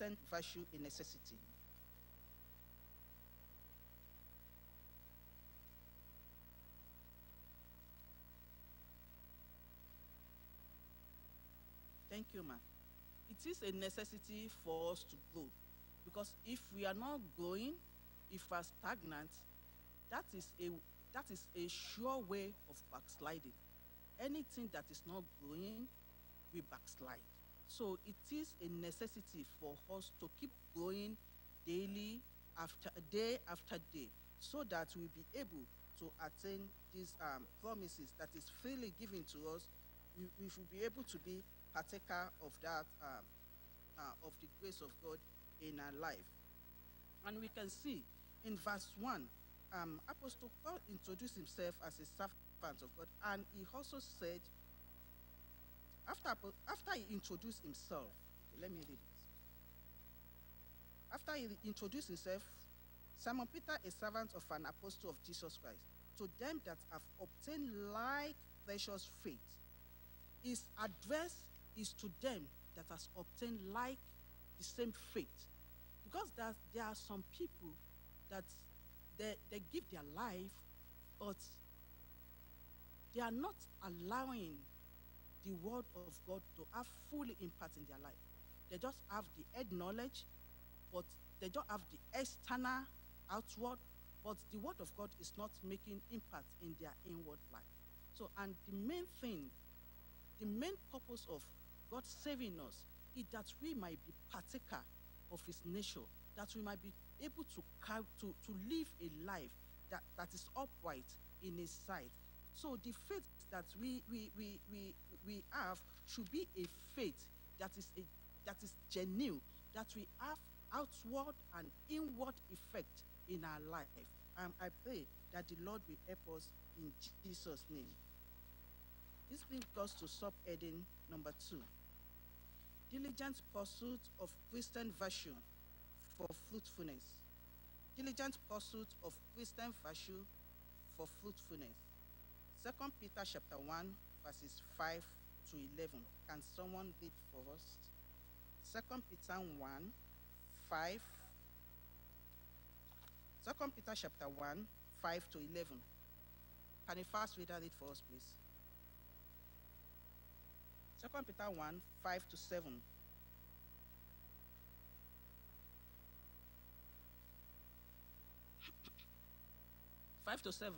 important virtue in necessity. Thank you, ma'am. It is a necessity for us to grow, because if we are not growing, if we are stagnant, that is a sure way of backsliding. Anything that is not growing, we backslide. So it is a necessity for us to keep growing daily, day after day, so that we'll be able to attain these promises that is freely given to us. We should be able to be partaker of that, of the grace of God in our life. And we can see in verse 1, Apostle Paul introduced himself as a servant of God, and he also said, after he introduced himself, let me read it. After he introduced himself, Simon Peter, a servant of an apostle of Jesus Christ, to them that have obtained like precious faith. His address is to them that has obtained like the same faith. Because that there are some people that they give their life, but they are not allowing the word of God to have fully impact in their life. They just have the head knowledge, but they don't have the external outward, but the word of God is not making impact in their inward life. So, and the main thing, the main purpose of God saving us is that we might be partaker of his nature, that we might be able to live a life that is upright in his sight. So the faith that we have should be a faith that is genuine, that we have outward and inward effect in our life. And I pray that the Lord will help us in Jesus' name. This brings us to subheading number 2. Diligent pursuit of Christian virtue for fruitfulness. Diligent pursuit of Christian virtue for fruitfulness. 2 Peter chapter 1, verses 5 to 11. Can someone read for us? 2 Peter 1, 5. 2 Peter chapter 1, 5 to 11. Can a fast reader read for us, please? 2 Peter 1, 5 to 7. Five to seven.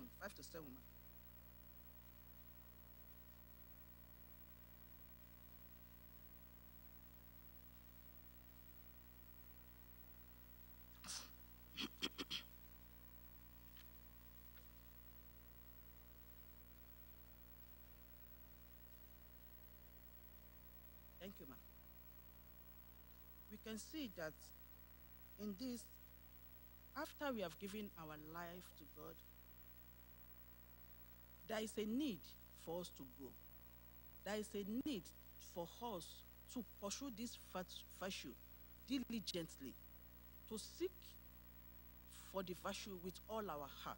Thank you, ma'am. We can see that in this, after we have given our life to God, there is a need for us to grow. There is a need for us to pursue this virtue diligently, to seek for the virtue with all our heart.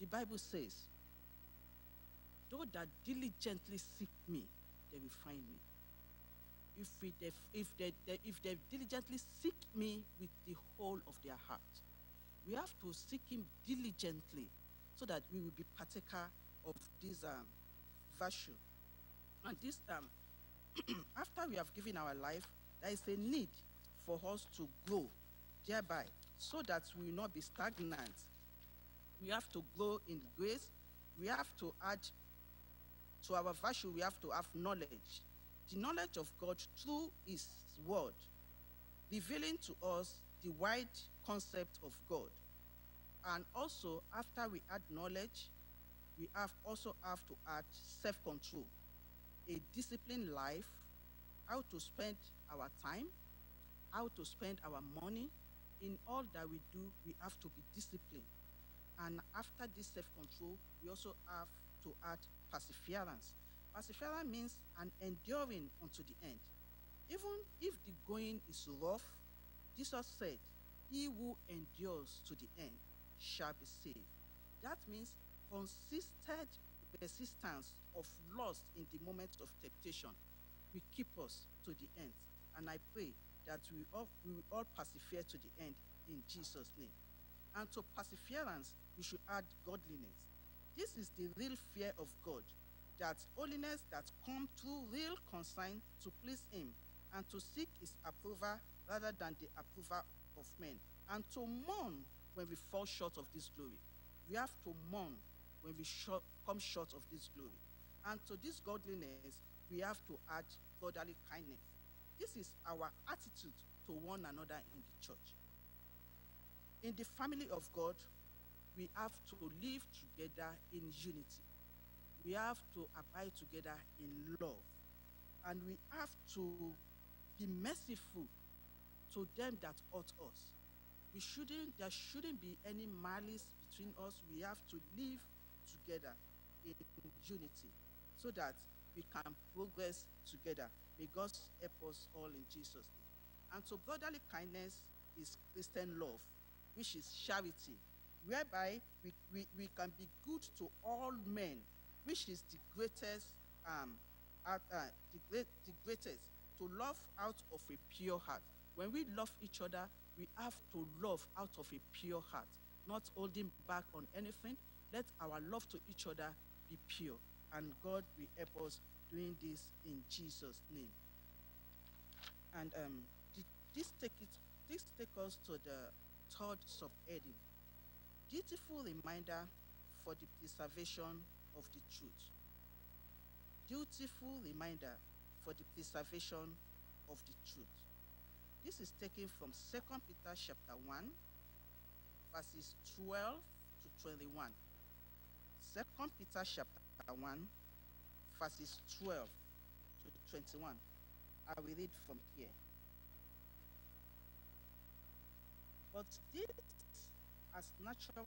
The Bible says, "Those that diligently seek me, they will find me." If they diligently seek me with the whole of their heart. We have to seek him diligently so that we will be partaker of this virtue. And this after we have given our life, there is a need for us to grow thereby so that we will not be stagnant. We have to grow in grace. We have to add to our virtue, we have to have knowledge. The knowledge of God through his word, revealing to us the wide concept of God. And also, after we add knowledge, we also have to add self-control, a disciplined life, how to spend our time, how to spend our money. In all that we do, we have to be disciplined. And after this self-control, we also have to add perseverance. Perseverance means an enduring unto the end. Even if the going is rough, Jesus said, "He who endures to the end shall be saved." That means consistent persistence of lust in the moment of temptation will keep us to the end. And I pray that we will all persevere to the end in Jesus' name. And to perseverance, we should add godliness. This is the real fear of God, that holiness that comes through real concern to please him and to seek his approval rather than the approval of men, and to mourn when we fall short of this glory. We have to mourn when we come short of this glory. And to this godliness, we have to add brotherly kindness. This is our attitude to one another in the church. In the family of God, we have to live together in unity. We have to abide together in love. And we have to be merciful to them that hurt us. There shouldn't be any malice between us. We have to live together in unity so that we can progress together. May God help us all in Jesus' name. And so brotherly kindness is Christian love, which is charity, whereby we can be good to all men, which is the greatest, to love out of a pure heart. When we love each other, we have to love out of a pure heart, not holding back on anything. Let our love to each other be pure. And God will help us doing this in Jesus' name. And this take us to the third subheading. Dutiful reminder for the preservation of the truth. Dutiful reminder for the preservation of the truth. This is taken from 2 Peter chapter 1, verses 12 to 21. 2 Peter chapter 1, verses 12 to 21. I will read from here. But this, as natural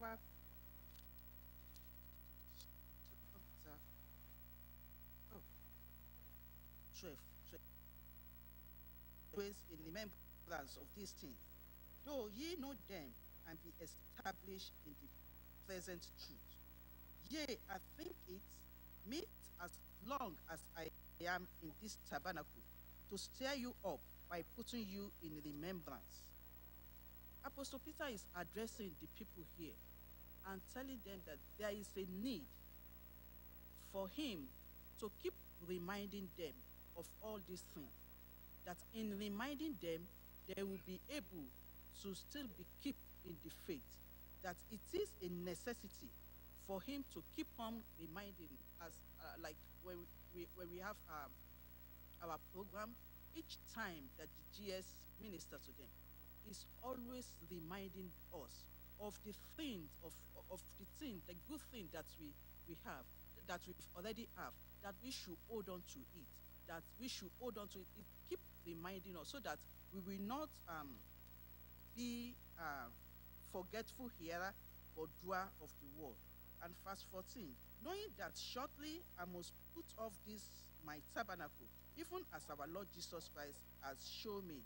in remembrance of these things, though ye know them and be established in the present truth. Yea, I think it meet, as long as I am in this tabernacle, to stir you up by putting you in remembrance. Apostle Peter is addressing the people here and telling them that there is a need for him to keep reminding them of all these things, that in reminding them, they will be able to still be kept in the faith, that it is a necessity for him to keep on reminding us, like when we have our program, each time that the GS ministers to them, is always reminding us of the things, the good thing that we have, that we already have, that we should hold on to it, that we should hold on to it. It keep reminding us so that we will not be forgetful hearer or doer of the word. And verse 14, knowing that shortly I must put off this my tabernacle, even as our Lord Jesus Christ has shown me.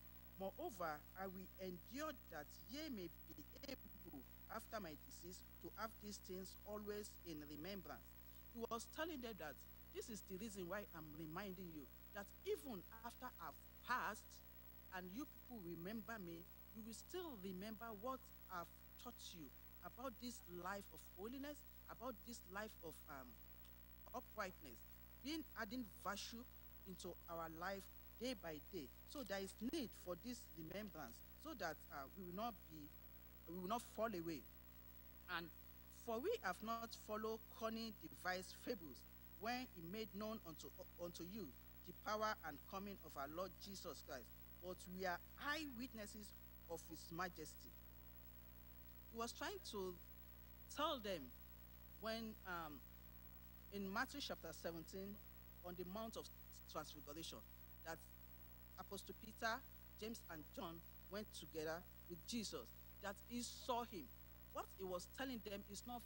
Moreover, I will endure that ye may be able, after my decease, to have these things always in remembrance. He was telling them that this is the reason why I'm reminding you, that even after I've passed and you people remember me, you will still remember what I've taught you about this life of holiness, about this life of uprightness, being adding virtue into our life day by day. So there is need for this remembrance so that we will not fall away. And for we have not followed cunning devised fables when he made known unto you the power and coming of our Lord Jesus Christ, but we are eyewitnesses of his majesty. He was trying to tell them when in Matthew chapter 17 on the Mount of Transfiguration, that Apostle Peter, James, and John went together with Jesus, that he saw him. What he was telling them is not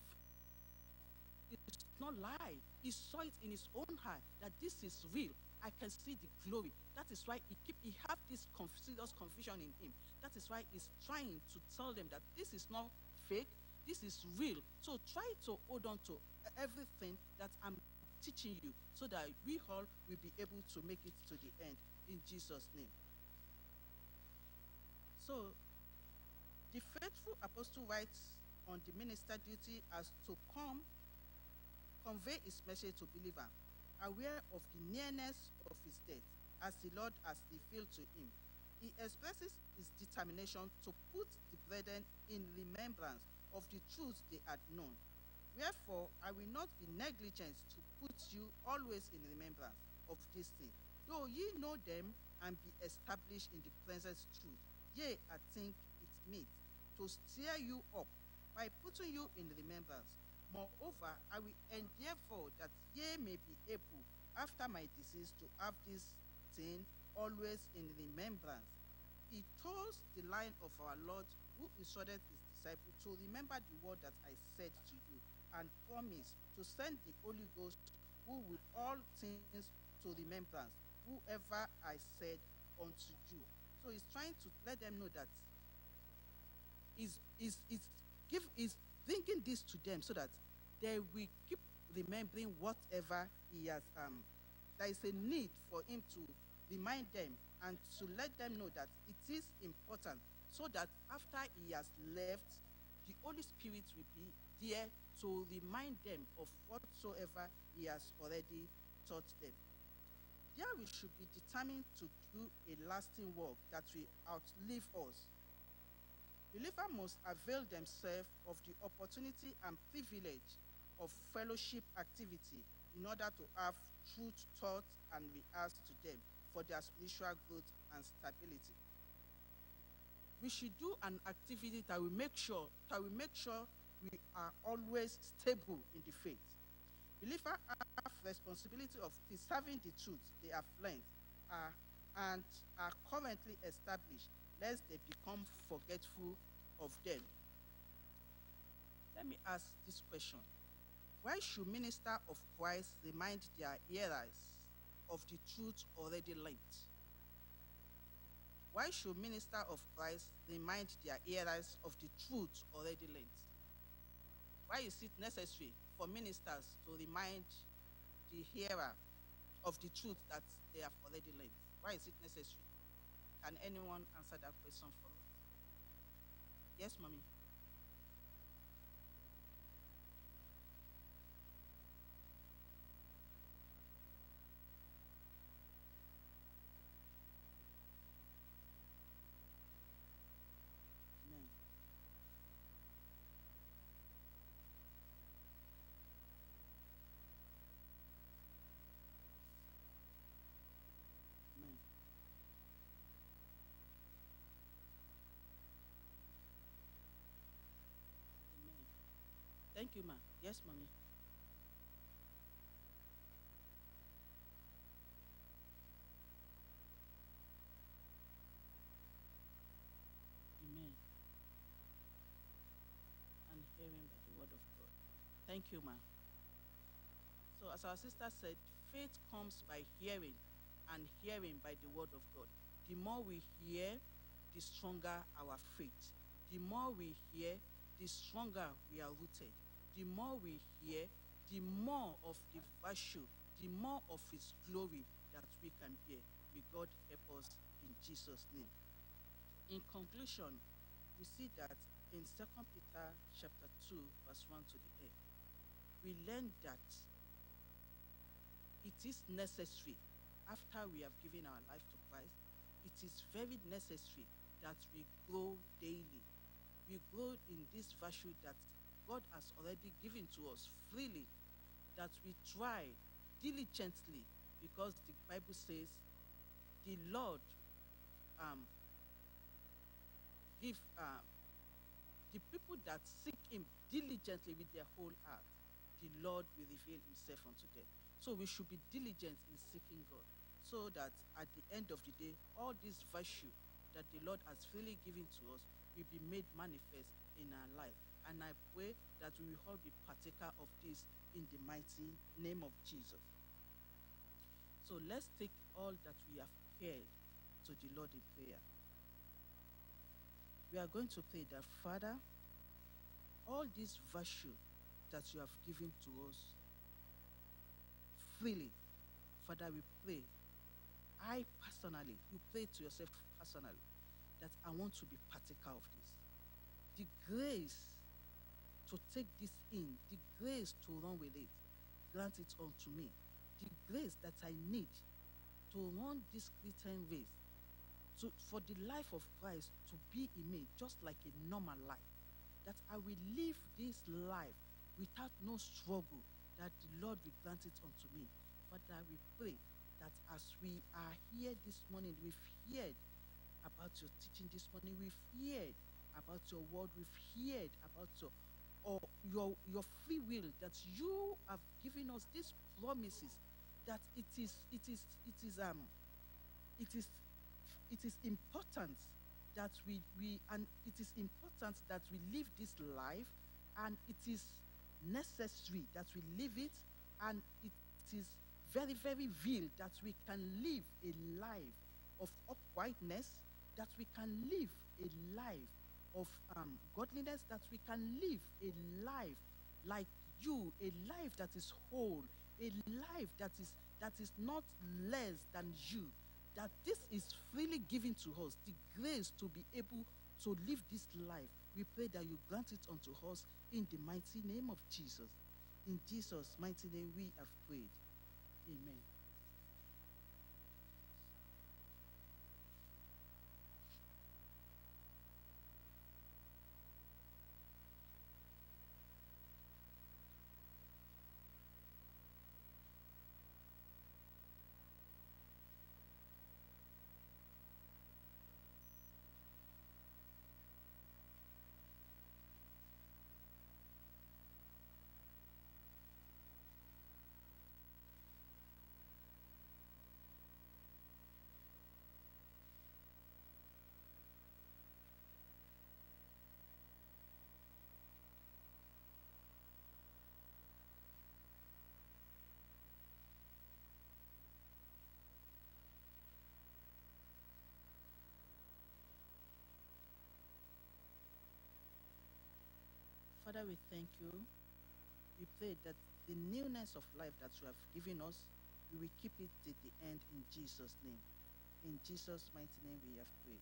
lie. He saw it in his own heart, that this is real. I can see the glory. That is why he had this serious confusion in him. That is why he's trying to tell them that this is not fake, this is real. So try to hold on to everything that I'm teaching you so that we all will be able to make it to the end in Jesus' name. So the faithful apostle writes on the minister duty as to come, convey his message to believer, aware of the nearness of his death, as the Lord has revealed to him. He expresses his determination to put the brethren in remembrance of the truth they had known. Wherefore, I will not be negligent to put you always in remembrance of these things, though ye know them and be established in the present truth. Yea, I think it meet to stir you up by putting you in remembrance. Moreover, I will endeavor that ye may be able, after my decease, to have this thing always in remembrance. He told the line of our Lord, who instructed his disciples to remember the word that I said to you, and promised to send the Holy Ghost, who will all things to remembrance, whoever I said unto you. So he's trying to let them know that he's bringing this to them so that they will keep remembering whatever he has. There is a need for him to remind them and to let them know that it is important, so that after he has left, the Holy Spirit will be there to remind them of whatsoever he has already taught them. There we should be determined to do a lasting work that will outlive us. Believers must avail themselves of the opportunity and privilege of fellowship activity in order to have truth taught and rehearsed to them for their spiritual growth and stability. We should do an activity that will make sure we are always stable in the faith. Believers have responsibility of preserving the truth they have learned and are currently established, lest they become forgetful of them. Let me ask this question. Why should ministers of Christ remind their hearers of the truth already learned? Why should ministers of Christ remind their hearers of the truth already learned? Why is it necessary for ministers to remind the hearer of the truth that they have already learned? Why is it necessary? Can anyone answer that question for us? Yes, mommy. Thank you, ma'am. Yes, mommy. Amen. And hearing by the word of God. Thank you, ma'am. So as our sister said, faith comes by hearing, and hearing by the word of God. The more we hear, the stronger our faith. The more we hear, the stronger we are rooted. The more we hear, the more of the virtue, the more of his glory that we can bear. May God help us in Jesus' name. In conclusion, we see that in 2 Peter chapter 2, verse 1 to the end, we learn that it is necessary, after we have given our life to Christ, it is very necessary that we grow daily. We grow in this virtue that God has already given to us freely, that we try diligently, because the Bible says the Lord give the people that seek him diligently with their whole heart, the Lord will reveal himself unto them. So we should be diligent in seeking God, so that at the end of the day, all this virtue that the Lord has freely given to us will be made manifest in our life. And I pray that we will all be partaker of this in the mighty name of Jesus. So let's take all that we have heard to the Lord in prayer. We are going to pray that, Father, all this virtue that you have given to us freely, Father, we pray, I personally, you pray to yourself personally, that I want to be partaker of this. The grace to take this in, the grace to run with it, grant it unto me. The grace that I need to run this Christian race, for the life of Christ to be in me, just like a normal life, that I will live this life without no struggle, that the Lord will grant it unto me. Father, we pray that as we are here this morning, we've heard about your teaching this morning, we've heard about your word, we've heard about your free will, that you have given us these promises, that it is important that we live this life, and it is necessary that we live it, and it is very, very real that we can live a life of uprightness, that we can live a life of godliness, that we can live a life like you, a life that is whole, a life that is not less than you, that this is freely given to us, the grace to be able to live this life. We pray that you grant it unto us in the mighty name of Jesus. In Jesus' mighty name we have prayed. Amen. Father, we thank you. We pray that the newness of life that you have given us, we will keep it to the end in Jesus' name. In Jesus' mighty name we have prayed.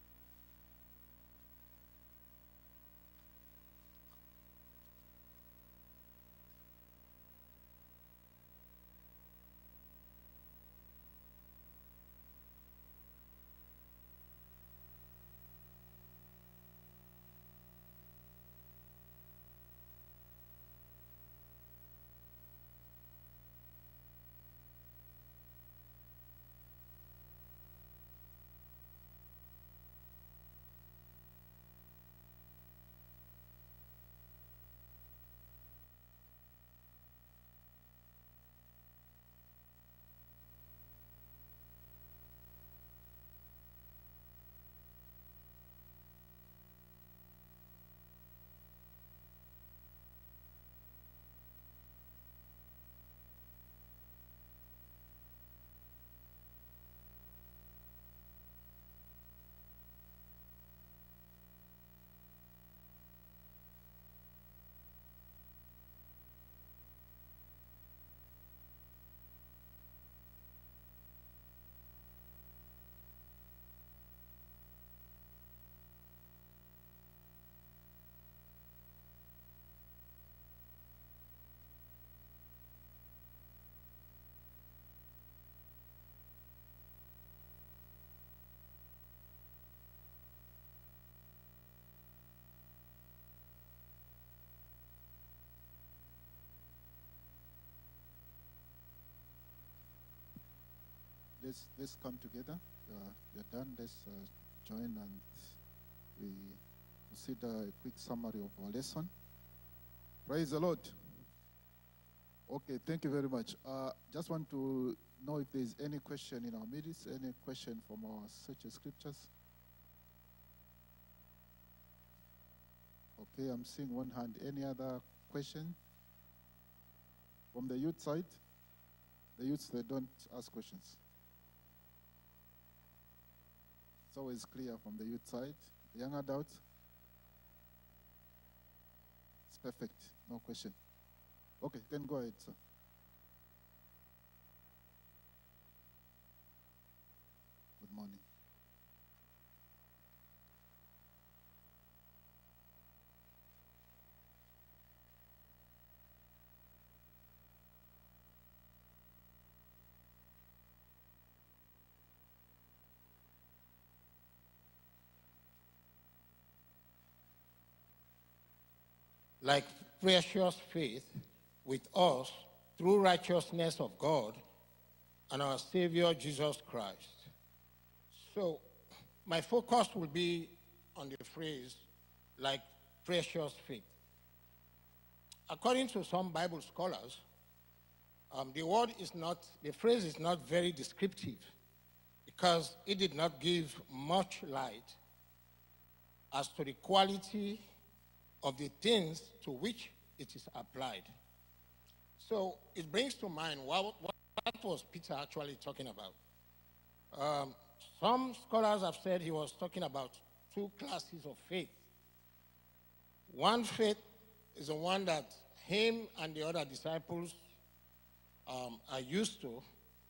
Let's come together. You're done. Let's join and we consider a quick summary of our lesson. Praise the Lord. Okay, thank you very much. Just want to know if there's any question in our midst, any question from our search of scriptures. Okay, I'm seeing one hand. Any other question from the youth side? The youths, they don't ask questions. It's always clear from the youth side. Young adults, it's perfect, no question. Okay, you can go ahead, sir. Good morning. like precious faith with us through righteousness of God and our Savior Jesus Christ. So my focus will be on the phrase, like precious faith. According to some Bible scholars, the phrase is not very descriptive because it did not give much light as to the quality of the things to which it is applied. So it brings to mind what was Peter actually talking about. Some scholars have said he was talking about two classes of faith. One faith is the one that him and the other disciples are used to,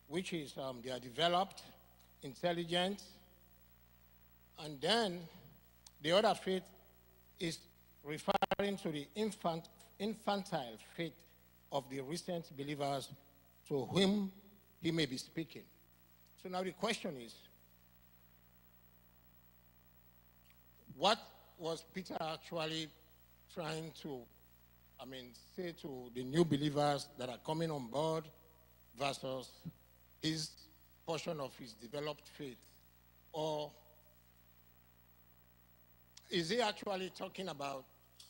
which is they are developed, intelligent, and then the other faith is referring to the infantile faith of the recent believers to whom he may be speaking. So now the question is, what was Peter actually trying to, say to the new believers that are coming on board versus his portion of his developed faith? Or is he actually talking about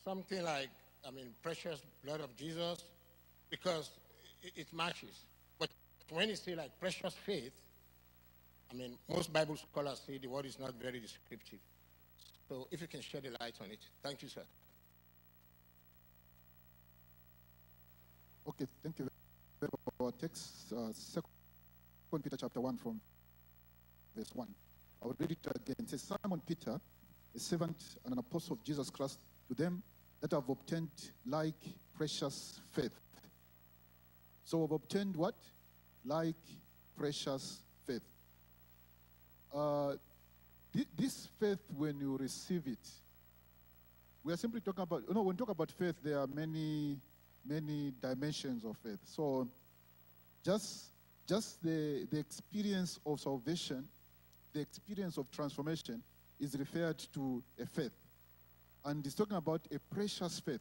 something like, precious blood of Jesus? Because it matches. But when you say like precious faith, most Bible scholars say the word is not very descriptive. So if you can shed a light on it. Thank you, sir. Okay, thank you. Our text, 2 Peter chapter 1 from verse 1. I will read it again. It says, Simon Peter, a servant and an apostle of Jesus Christ, to them that have obtained like precious faith. So have obtained what? Like precious faith. This faith, when you receive it, we are simply talking about, when we talk about faith, there are many dimensions of faith. So just the experience of salvation, the experience of transformation is referred to a faith. And it's talking about a precious faith.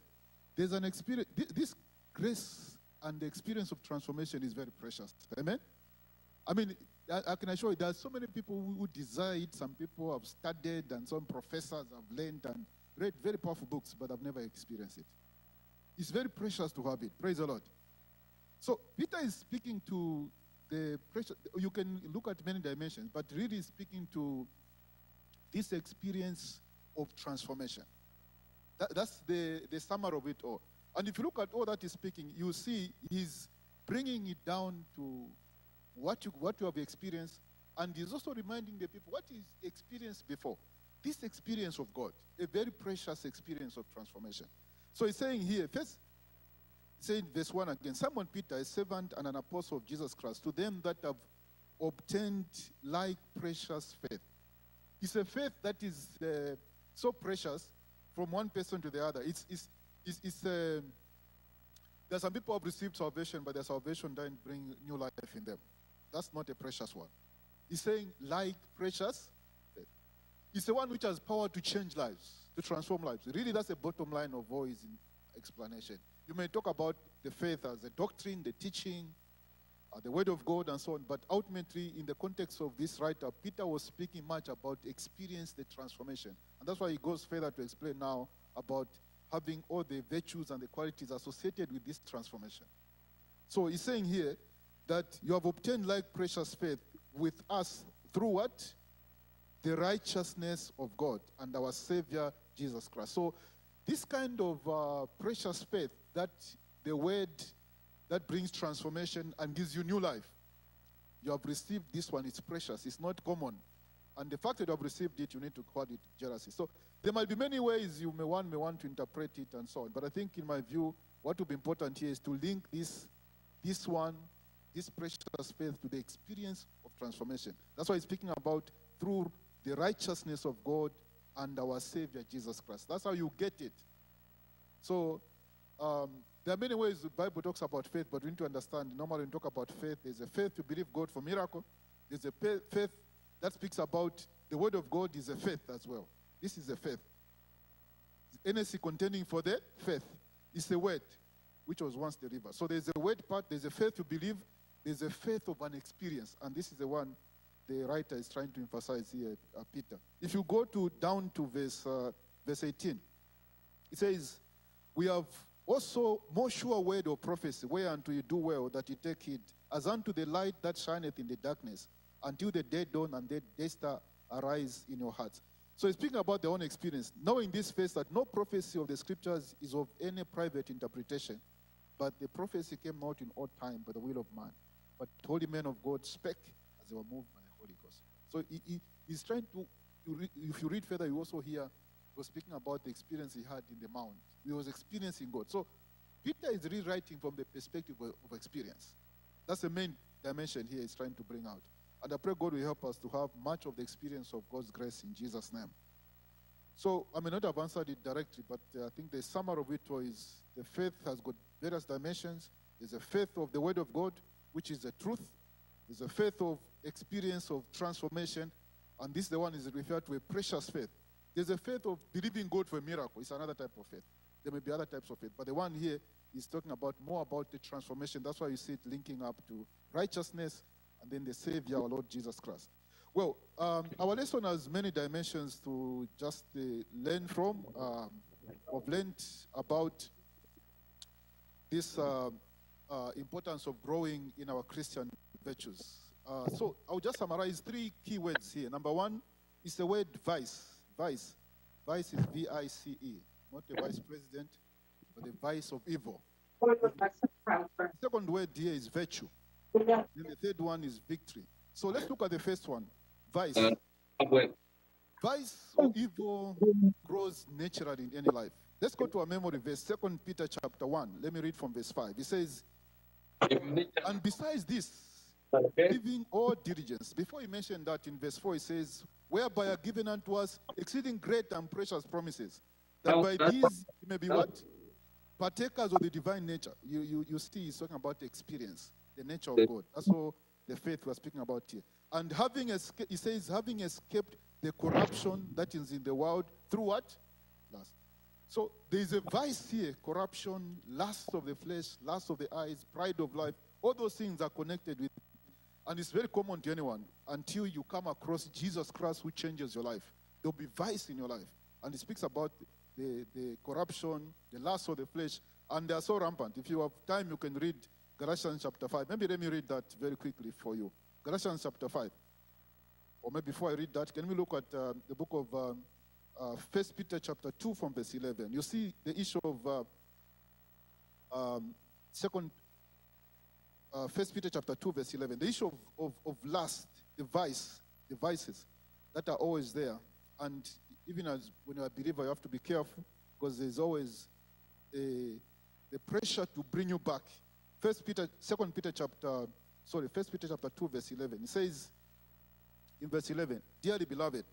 There's an experience, this grace and the experience of transformation is very precious. Amen? I can assure you, there are so many people who desire it. Some people have studied and some professors have learned and read very powerful books, but have never experienced it. It's very precious to have it. Praise the Lord. So Peter is speaking to the precious. You can look at many dimensions, but really speaking to this experience of transformation. That's the summary of it all. And if you look at all that he's speaking, you see he's bringing it down to what you have experienced, and he's also reminding the people what is experienced before. This experience of God, a very precious experience of transformation. So he's saying here, first, saying verse 1 again, Simon Peter, a servant and an apostle of Jesus Christ, to them that have obtained like precious faith. It's a faith that is so precious from one person to the other. There are some people who have received salvation, but their salvation doesn't bring new life in them. That's not a precious one. He's saying, like precious faith. It's the one which has power to change lives, to transform lives. Really, that's the bottom line of all his explanation. You may talk about the faith as a doctrine, the teaching, the word of God, and so on. But ultimately, in the context of this writer, Peter was speaking much about experience the transformation. And that's why he goes further to explain now about having all the virtues and the qualities associated with this transformation. So he's saying here that you have obtained like precious faith with us through what? The righteousness of God and our Savior Jesus Christ. So this kind of precious faith, that the word that brings transformation and gives you new life, you have received this one. It's precious. It's not common. And the fact that you have received it, you need to guard it jealously. So there might be many ways you may want to interpret it and so on. But I think, in my view, what would be important here is to link this precious faith to the experience of transformation. That's why he's speaking about through the righteousness of God and our Savior Jesus Christ. That's how you get it. So there are many ways the Bible talks about faith, but we need to understand, normally when we talk about faith, there's a faith to believe God for miracle. There's a faith that speaks about the word of God is a faith as well. This is a faith. NSC contending for the faith. It's a word, which was once the river. So there's a word part, there's a faith to believe, there's a faith of an experience. And this is the one the writer is trying to emphasize here, Peter. If you go to down to verse 18, it says, we have also more sure word of prophecy, whereunto you do well that you take heed, as unto the light that shineth in the darkness, until the day dawn and the day star arise in your hearts. So he's speaking about their own experience, knowing this face that no prophecy of the scriptures is of any private interpretation, but the prophecy came out in all time by the will of man. But the holy men of God spake as they were moved by the Holy Ghost. So he's trying to, if you read further, you also hear he was speaking about the experience he had in the mount. He was experiencing God. So Peter is rewriting from the perspective of experience. That's the main dimension here he's trying to bring out. And I pray God will help us to have much of the experience of God's grace in Jesus' name. So I may not have answered it directly, but I think the summary of it is the faith has got various dimensions. There's a faith of the Word of God, which is the truth. There's a faith of experience of transformation. And this, the one is referred to a precious faith. There's a faith of believing God for a miracle. It's another type of faith. There may be other types of faith. But the one here is talking about more about the transformation. That's why you see it linking up to righteousness and then the Savior, our Lord Jesus Christ. Well, our lesson has many dimensions to just learn from. I've learned about this importance of growing in our Christian virtues. So I'll just summarize three key words here. Number one is the word vice. Vice. Vice is V-I-C-E, not the vice president, but the vice of evil. The second word here is virtue. Then the third one is victory. So let's look at the first one, vice. Vice or evil grows naturally in any life. Let's go to our memory verse, 2 Peter chapter 1. Let me read from verse 5. It says, and besides this, giving all diligence. Before he mentioned that in verse 4, he says, whereby are given unto us exceeding great and precious promises, that by these you may be what? Partakers of the divine nature. You see, he's talking about the experience, the nature of God. That's all the faith we're speaking about here. And having escaped, he says, having escaped the corruption that is in the world through what? Lust. So there is a vice here, corruption, lust of the flesh, lust of the eyes, pride of life. All those things are connected with. And it's very common to anyone until you come across Jesus Christ who changes your life. There'll be vice in your life. And it speaks about the corruption, the lust of the flesh, and they are so rampant. If you have time, you can read Galatians chapter 5. Maybe let me read that very quickly for you. Galatians chapter 5. Or maybe before I read that, can we look at the book of 1 Peter chapter 2 from verse 11. You see the issue of 1 Peter chapter 2, verse 11. The issue of lust, the vice, the vices that are always there. And even as when you're a believer, you have to be careful because there's always the pressure to bring you back. 1 Peter chapter 2, verse 11. It says in verse 11, dearly beloved,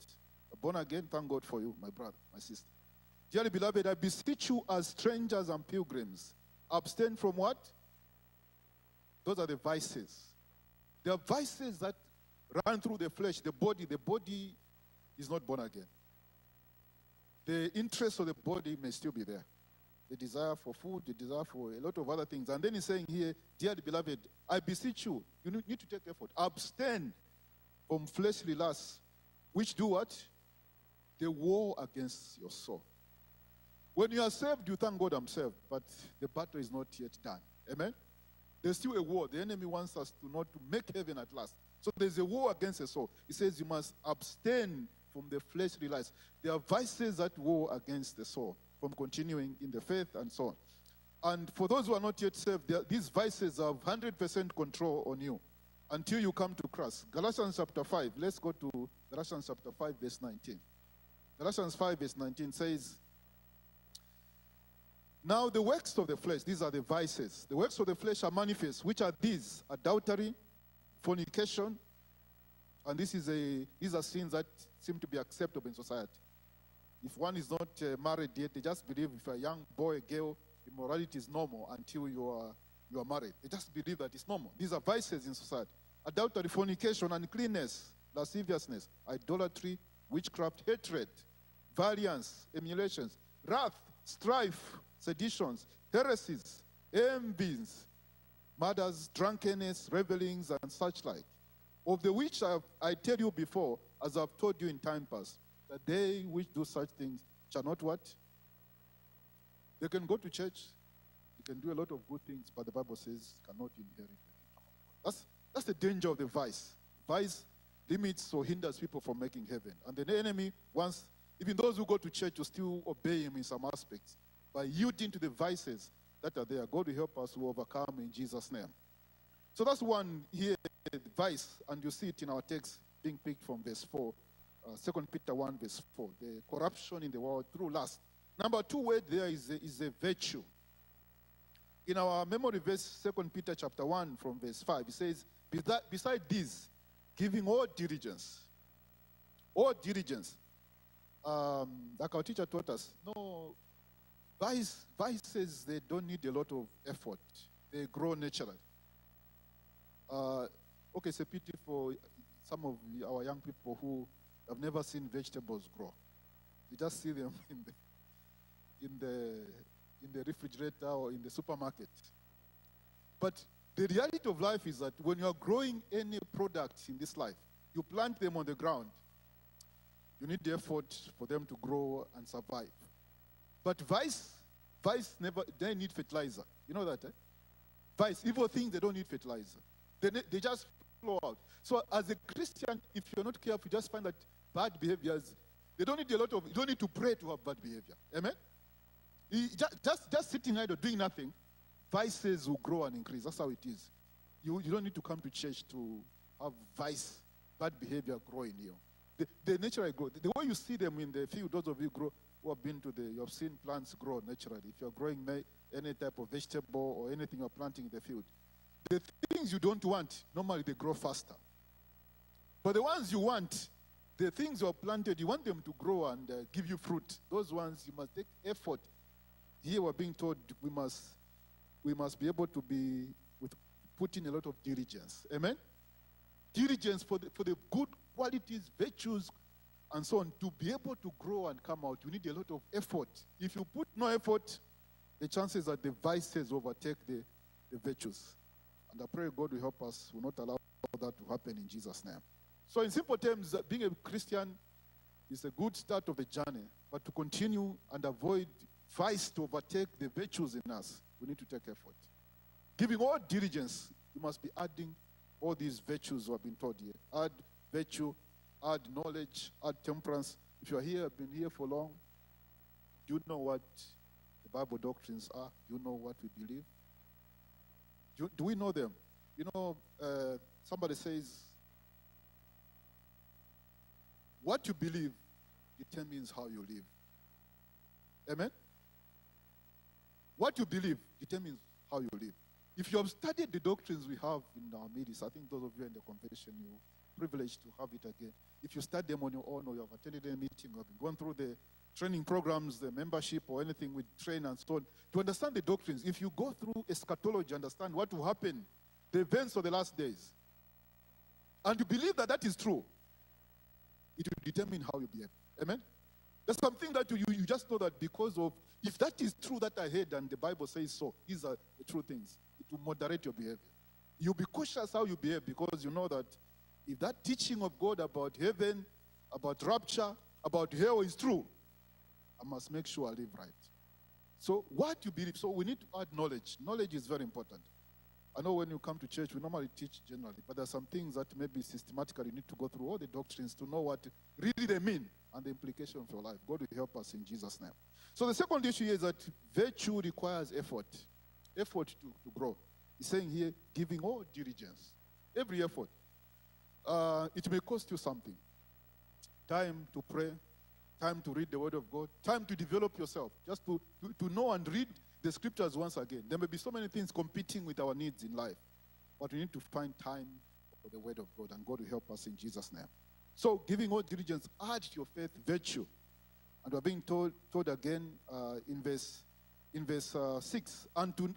born again, thank God for you, my brother, my sister. Dearly beloved, I beseech you as strangers and pilgrims, abstain from what? Those are the vices. There are vices that run through the flesh, the body. The body is not born again. The interest of the body may still be there. The desire for food, the desire for a lot of other things. And then he's saying here, dear beloved, I beseech you, you need to take effort. Abstain from fleshly lusts, which do what? They war against your soul. When you are saved, you thank God I'm saved, but the battle is not yet done. Amen? There's still a war. The enemy wants us to not to make heaven at last. So there's a war against the soul. He says you must abstain from the fleshly lusts. There are vices that war against the soul from continuing in the faith and so on. And for those who are not yet saved, these vices have 100% control on you until you come to Christ. Galatians chapter 5. Let's go to Galatians chapter 5 verse 19. Galatians 5 verse 19 says, now the works of the flesh, these are the vices. The works of the flesh are manifest, which are these: adultery, fornication, and these are sins that seem to be acceptable in society. If one is not married yet, they just believe if a young boy, girl, immorality is normal until you are married. They just believe that it's normal. These are vices in society. Adultery, fornication, uncleanness, lasciviousness, idolatry, witchcraft, hatred, variance, emulations, wrath, strife, seditions, heresies, envies, murders, drunkenness, revelings, and such like, of the which I tell you before, as I've told you in time past, that they which do such things shall not what? They can go to church, they can do a lot of good things, but the Bible says cannot inherit. That's the danger of the vice. Vice limits or hinders people from making heaven. And the enemy wants, even those who go to church will still obey him in some aspects, by yielding to the vices that are there. God will help us to overcome in Jesus' name. So that's one here, vice, and you see it in our text being picked from verse 4, 2 Peter 1, verse 4, the corruption in the world through lust. Number two word there is a virtue. In our memory verse, 2 Peter chapter 1 from verse 5, it says, beside this, giving all diligence. Like our teacher taught us, no, vices, they don't need a lot of effort. They grow naturally. Okay, it's a pity for some of our young people who have never seen vegetables grow. You just see them in the refrigerator or in the supermarket. But the reality of life is that when you are growing any product in this life, you plant them on the ground. You need the effort for them to grow and survive. But vice never, they need fertilizer. You know that, eh? Vice, evil things, they don't need fertilizer. They just flow out. So as a Christian, if you're not careful, you just find that bad behaviors, they don't need a lot of, you don't need to pray to have bad behavior. Amen? Just sitting idle, doing nothing, vices will grow and increase. That's how it is. You don't need to come to church to have vice, bad behavior grow in you. They naturally grow. The way you see them in the field, those of you who have been to you have seen plants grow naturally. If you're growing any type of vegetable or anything you're planting in the field, the things you don't want, normally they grow faster. But the ones you want, the things you are planted, you want them to grow and give you fruit. Those ones, you must take effort. Here we're being told we must be able to be put in a lot of diligence. Amen? Diligence for the good qualities, virtues, and so on. To be able to grow and come out, you need a lot of effort. If you put no effort, the chances that the vices overtake the virtues. And I pray God will help us, will not allow that to happen in Jesus' name. So in simple terms, being a Christian is a good start of a journey, but to continue and avoid vice to overtake the virtues in us, we need to take effort. Giving all diligence, you must be adding all these virtues we have been taught here. Add virtue, add knowledge, add temperance. If you are here, been here for long, you know what the Bible doctrines are. You know what we believe. Do we know them? You know, somebody says, what you believe determines how you live. Amen? What you believe determines how you live. If you have studied the doctrines we have in our midst, I think those of you in the confession, you're privileged to have it again. If you study them on your own, or you have attended a meeting, or have gone through the training programs, the membership, or anything with train and so on, to understand the doctrines, if you go through eschatology, understand what will happen, the events of the last days, and you believe that is true, it will determine how you behave. Amen? There's something that you just know that because of, if that is true that I heard and the Bible says so, these are the true things. It will moderate your behavior. You'll be cautious how you behave because you know that if that teaching of God about heaven, about rapture, about hell is true, I must make sure I live right. So what you believe, so we need to add knowledge. Knowledge is very important. I know when you come to church, we normally teach generally, but there are some things that maybe systematically you need to go through all the doctrines to know what really they mean and the implication of your life. God will help us in Jesus' name. So the second issue is that virtue requires effort. Effort to grow. He's saying here, giving all diligence. Every effort. It may cost you something. Time to pray. Time to read the word of God. Time to develop yourself. Just to know and read the scriptures once again. There may be so many things competing with our needs in life. But we need to find time for the word of God. And God will help us in Jesus' name. So giving all diligence, add to your faith virtue. And we're being told again in verse 6, unto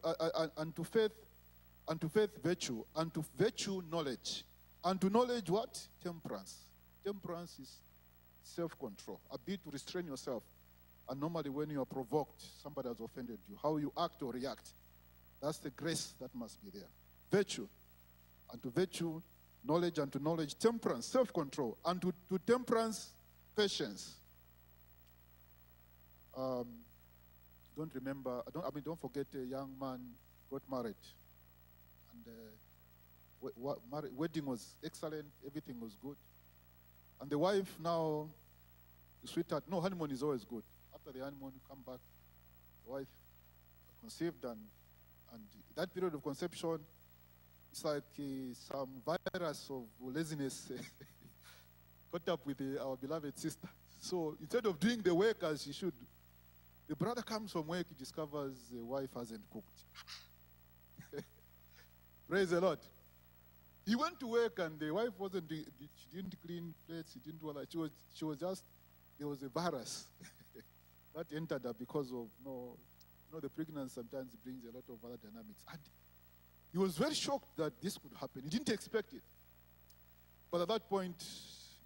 faith virtue, unto virtue knowledge, unto knowledge what? Temperance. Temperance is self-control, a bit to restrain yourself And normally when you are provoked, somebody has offended you. How you act or react, that's the grace that must be there. Virtue. And to virtue, knowledge, and to knowledge, temperance, self-control. And to temperance, patience. Don't forget a young man got married. And wedding was excellent. Everything was good. And the wife now, the sweetheart, no, honeymoon is always good. After the honeymoon, you come back, the wife conceived, and that period of conception, it's like some virus of laziness caught up with our beloved sister. So instead of doing the work as she should, the brother comes from work, he discovers the wife hasn't cooked. Praise the Lord. He went to work and the wife wasn't, she didn't clean plates, she didn't do all that. She was just, there was a virus that entered her because of, the pregnancy sometimes brings a lot of other dynamics. And he was very shocked that this could happen. He didn't expect it. But at that point,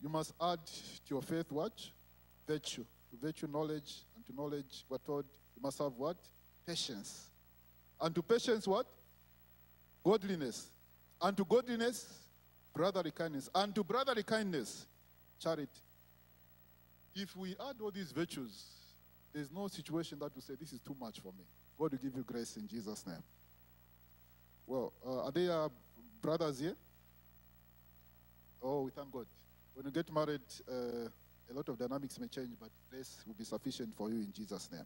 you must add to your faith what? Virtue. To virtue, knowledge, and to knowledge, we're told, you must have what? Patience. And to patience, what? Godliness. And to godliness, brotherly kindness. And to brotherly kindness, charity. If we add all these virtues, there's no situation that will say, this is too much for me. God will give you grace in Jesus' name. Well, are there brothers here? Oh, we thank God. When you get married, a lot of dynamics may change, but grace will be sufficient for you in Jesus' name.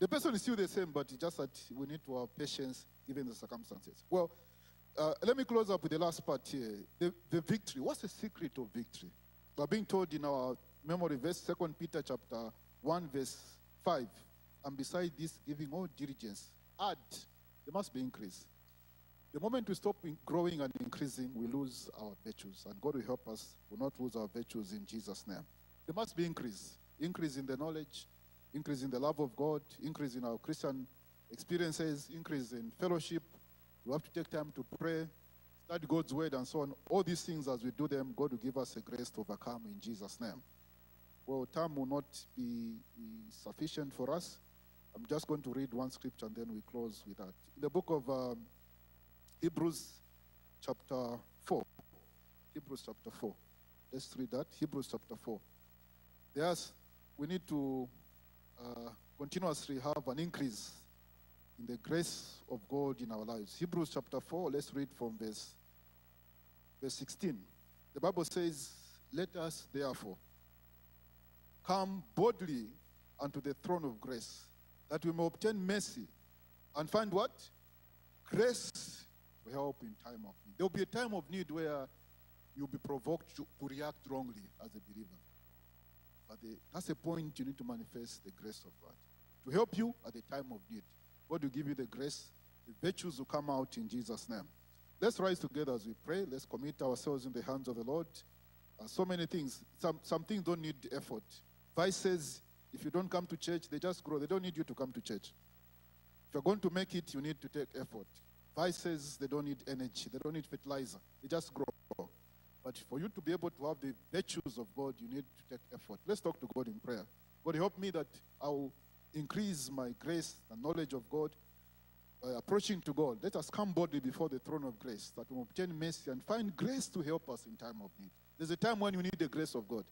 The person is still the same, but just that we need to have patience given the circumstances. Well, let me close up with the last part here. The victory. What's the secret of victory? We're being told in our memory verse, 2 Peter chapter 1, verse 5. And beside this, giving all diligence, add. There must be increase. The moment we stop growing and increasing, we lose our virtues. And God will help us to not lose our virtues in Jesus' name. There must be increase. Increase in the knowledge, increase in the love of God, increase in our Christian experiences, increase in fellowship. We have to take time to pray, study God's word, and so on. All these things, as we do them, God will give us the grace to overcome in Jesus' name. Well, time will not be sufficient for us. I'm just going to read one scripture, and then we close with that. In the book of Hebrews chapter 4. Hebrews chapter 4. Let's read that. Hebrews chapter 4. There's, we need to continuously have an increase in the grace of God in our lives. Hebrews chapter 4, let's read from verse 16. The Bible says, let us therefore come boldly unto the throne of grace, that we may obtain mercy and find what? Grace will help in time of need. There will be a time of need where you'll be provoked to react wrongly as a believer. But that's the point you need to manifest the grace of God. To help you at the time of need. God will give you the grace, the virtues will come out in Jesus' name. Let's rise together as we pray. Let's commit ourselves in the hands of the Lord. So many things. Some things don't need effort. Vice says, if you don't come to church, they just grow. They don't need you to come to church. If you're going to make it, you need to take effort. Vice says they don't need energy. They don't need fertilizer. They just grow. But for you to be able to have the virtues of God, you need to take effort. Let's talk to God in prayer. God, help me that I'll increase my grace and knowledge of God by approaching to God. Let us come boldly before the throne of grace that we obtain mercy and find grace to help us in time of need. There's a time when you need the grace of God,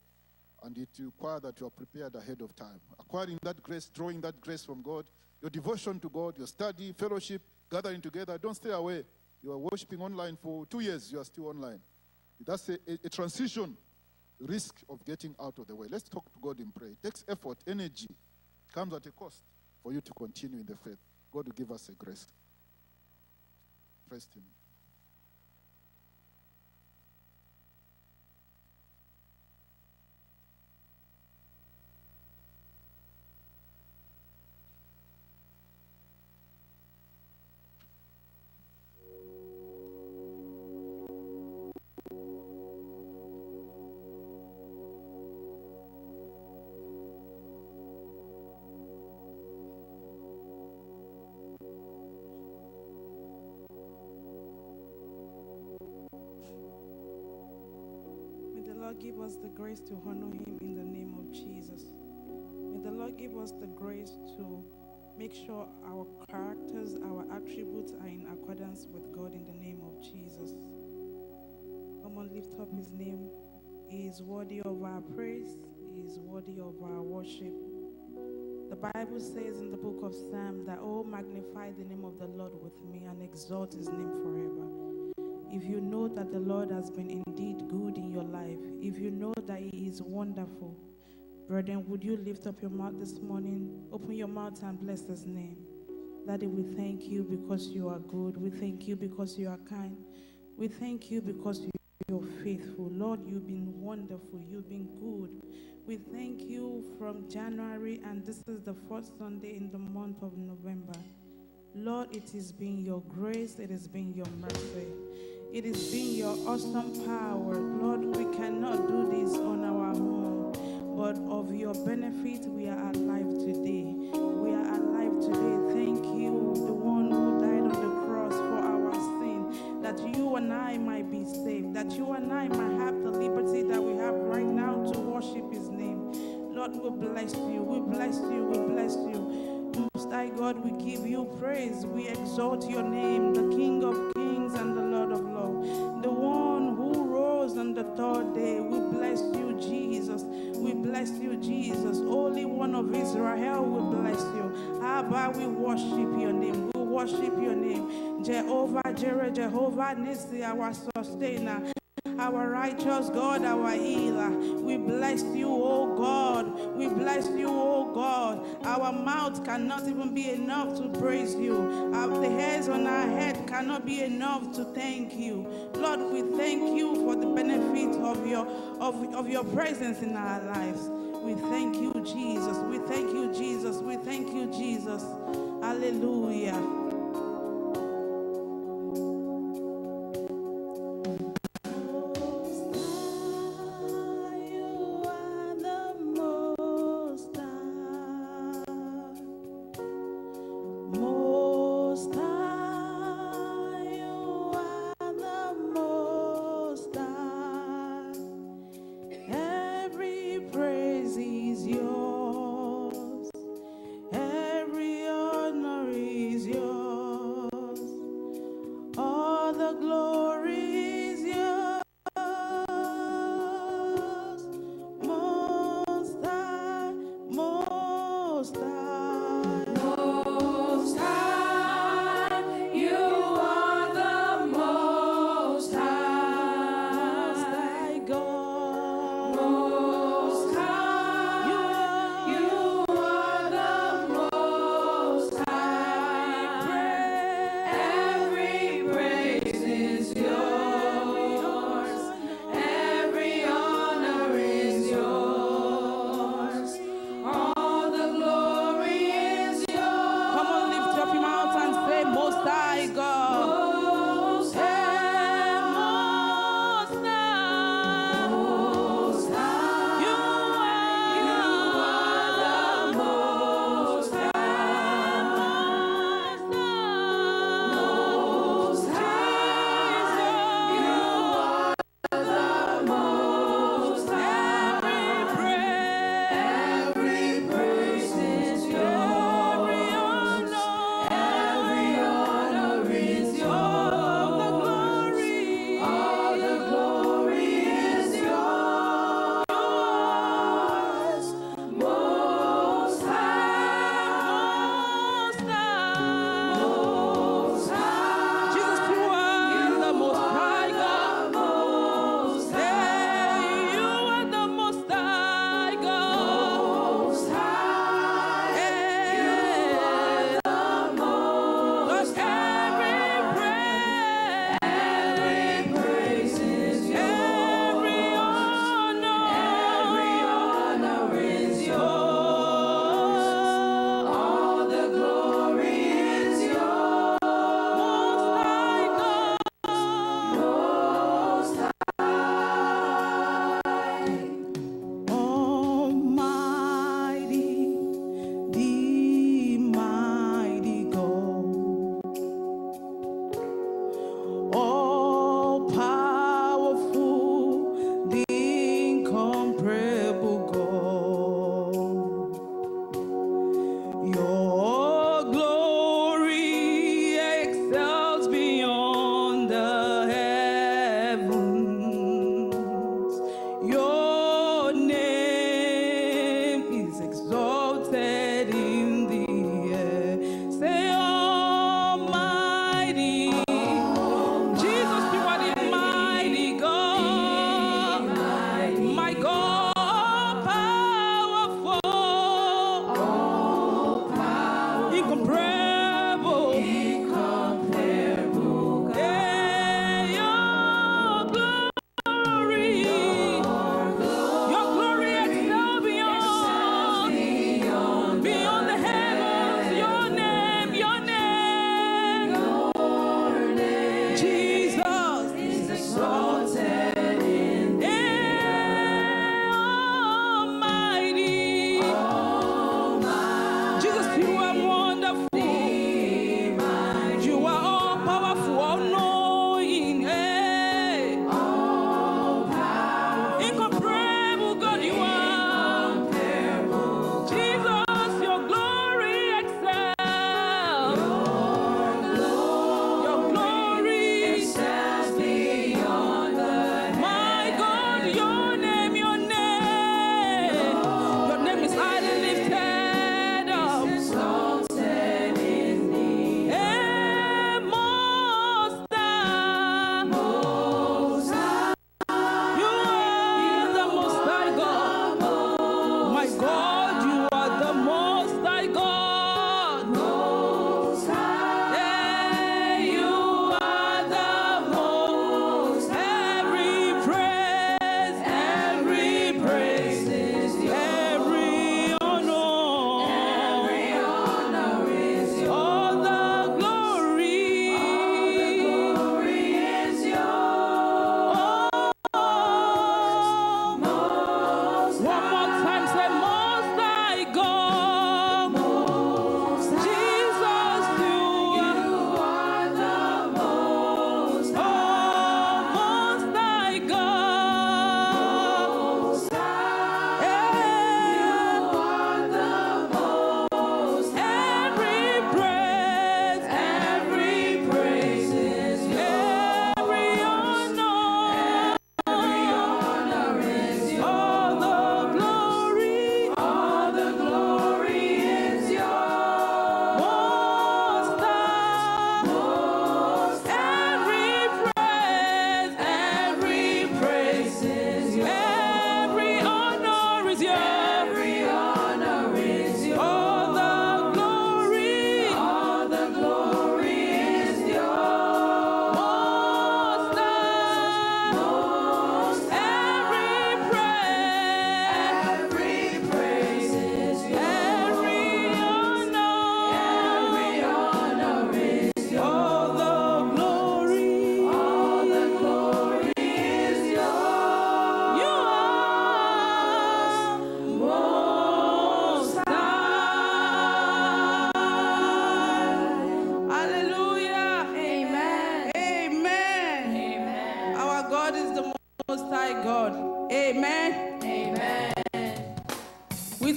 and it requires that you are prepared ahead of time. Acquiring that grace, drawing that grace from God, your devotion to God, your study, fellowship, gathering together. Don't stay away. You are worshiping online for 2 years. You are still online. That's a transition risk of getting out of the way. Let's talk to God in prayer. It takes effort, energy. Comes at a cost for you to continue in the faith. God will give us a grace. Praise Him. Give us the grace to honor him in the name of Jesus. May the Lord Lord, give us the grace to make sure our characters, our attributes are in accordance with God in the name of Jesus. Come on, lift up his name. He is worthy of our praise. He is worthy of our worship. The Bible says in the book of Psalms that, "Oh, magnify the name of the Lord with me and exalt his name forever." If you know that the Lord has been indeed good in your life, if you know that he is wonderful, brethren, would you lift up your mouth this morning? Open your mouth and bless his name. Daddy, we thank you because you are good. We thank you because you are kind. We thank you because you're faithful. Lord, you've been wonderful. You've been good. We thank you from January, and this is the fourth Sunday in the month of November. Lord, it has been your grace. It has been your mercy. It has been your awesome power. Lord, we cannot do this on our own. But of your benefit, we are alive today. We are alive today. Thank you, the one who died on the cross for our sin, that you and I might be saved, that you and I might have the liberty that we have right now to worship his name. Lord, we bless you, we bless you, we bless you. Most High God, we give you praise. We exalt your name, the King of kings and the Lord of lords, the one who rose on the third day. We bless you, Jesus. We bless you, Jesus. Holy One of Israel, we bless you. Abba, we worship your name. We worship your name. Jehovah Jireh, Jehovah Nissi, our sustainer, our righteous God, our healer. We bless you, O God. We bless you, O God. Our mouth cannot even be enough to praise you. The hairs on our head cannot be enough to thank you. Lord, we thank you for the benefit of your presence in our lives. We thank you, Jesus. We thank you, Jesus. We thank you, Jesus. Hallelujah. Yours, every honor is yours.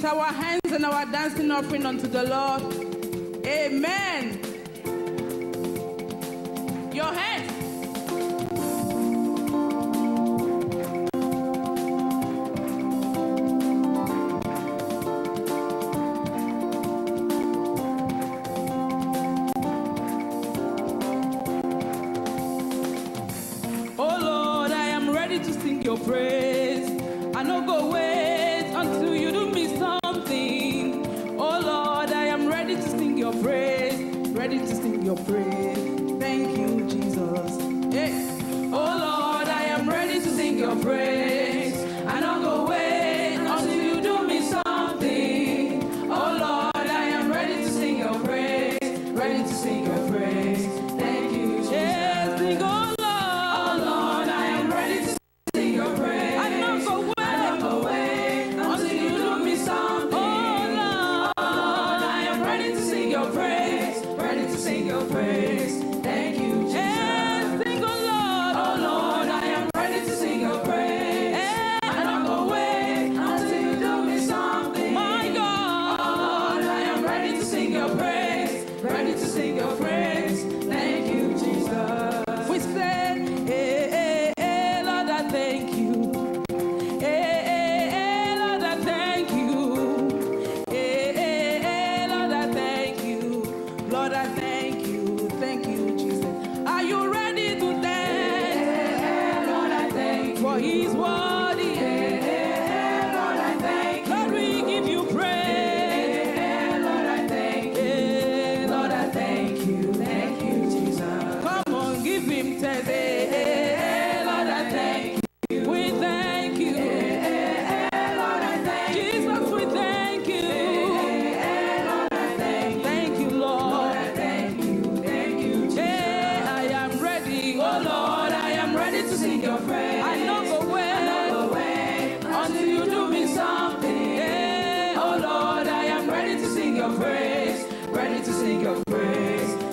with our hands and our dancing offering unto the Lord. Amen. Your hands. Oh Lord, I am ready to sing your praise. I no go wait until you do me something. Oh Lord, I am ready to sing your praise. Ready to sing your praise. Thank you. Your praise, I don't go away until you do me something. Oh Lord, I am ready to sing your praise, ready to sing your praise. Thank you, Jesus. Yes, sing, oh Lord, I am ready to sing your praise. I don't go away, until you do me something. Oh Lord, I am ready to sing your praise, ready to sing your praise.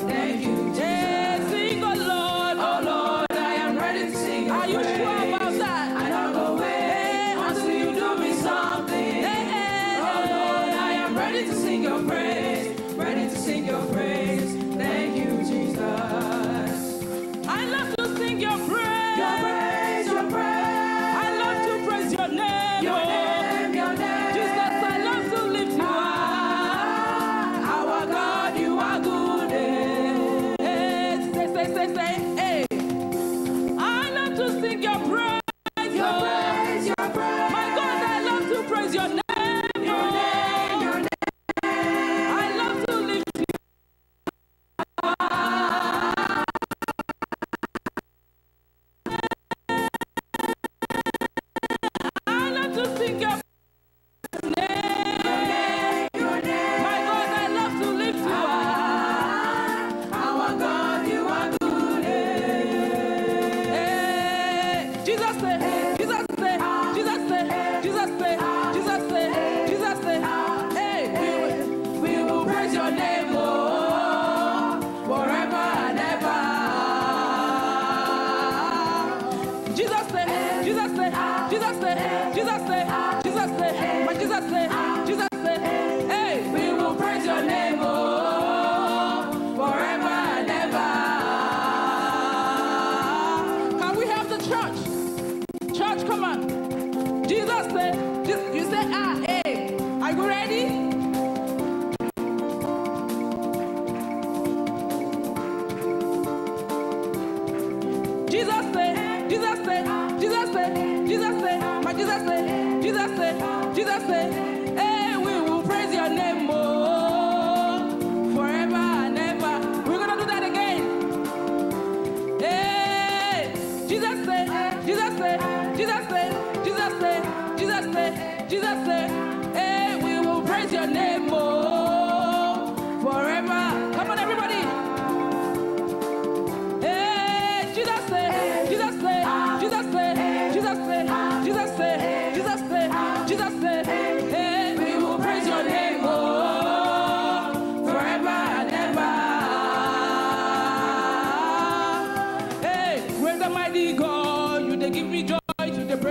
Thank you, Jesus. Yes, sing, oh Lord. Praise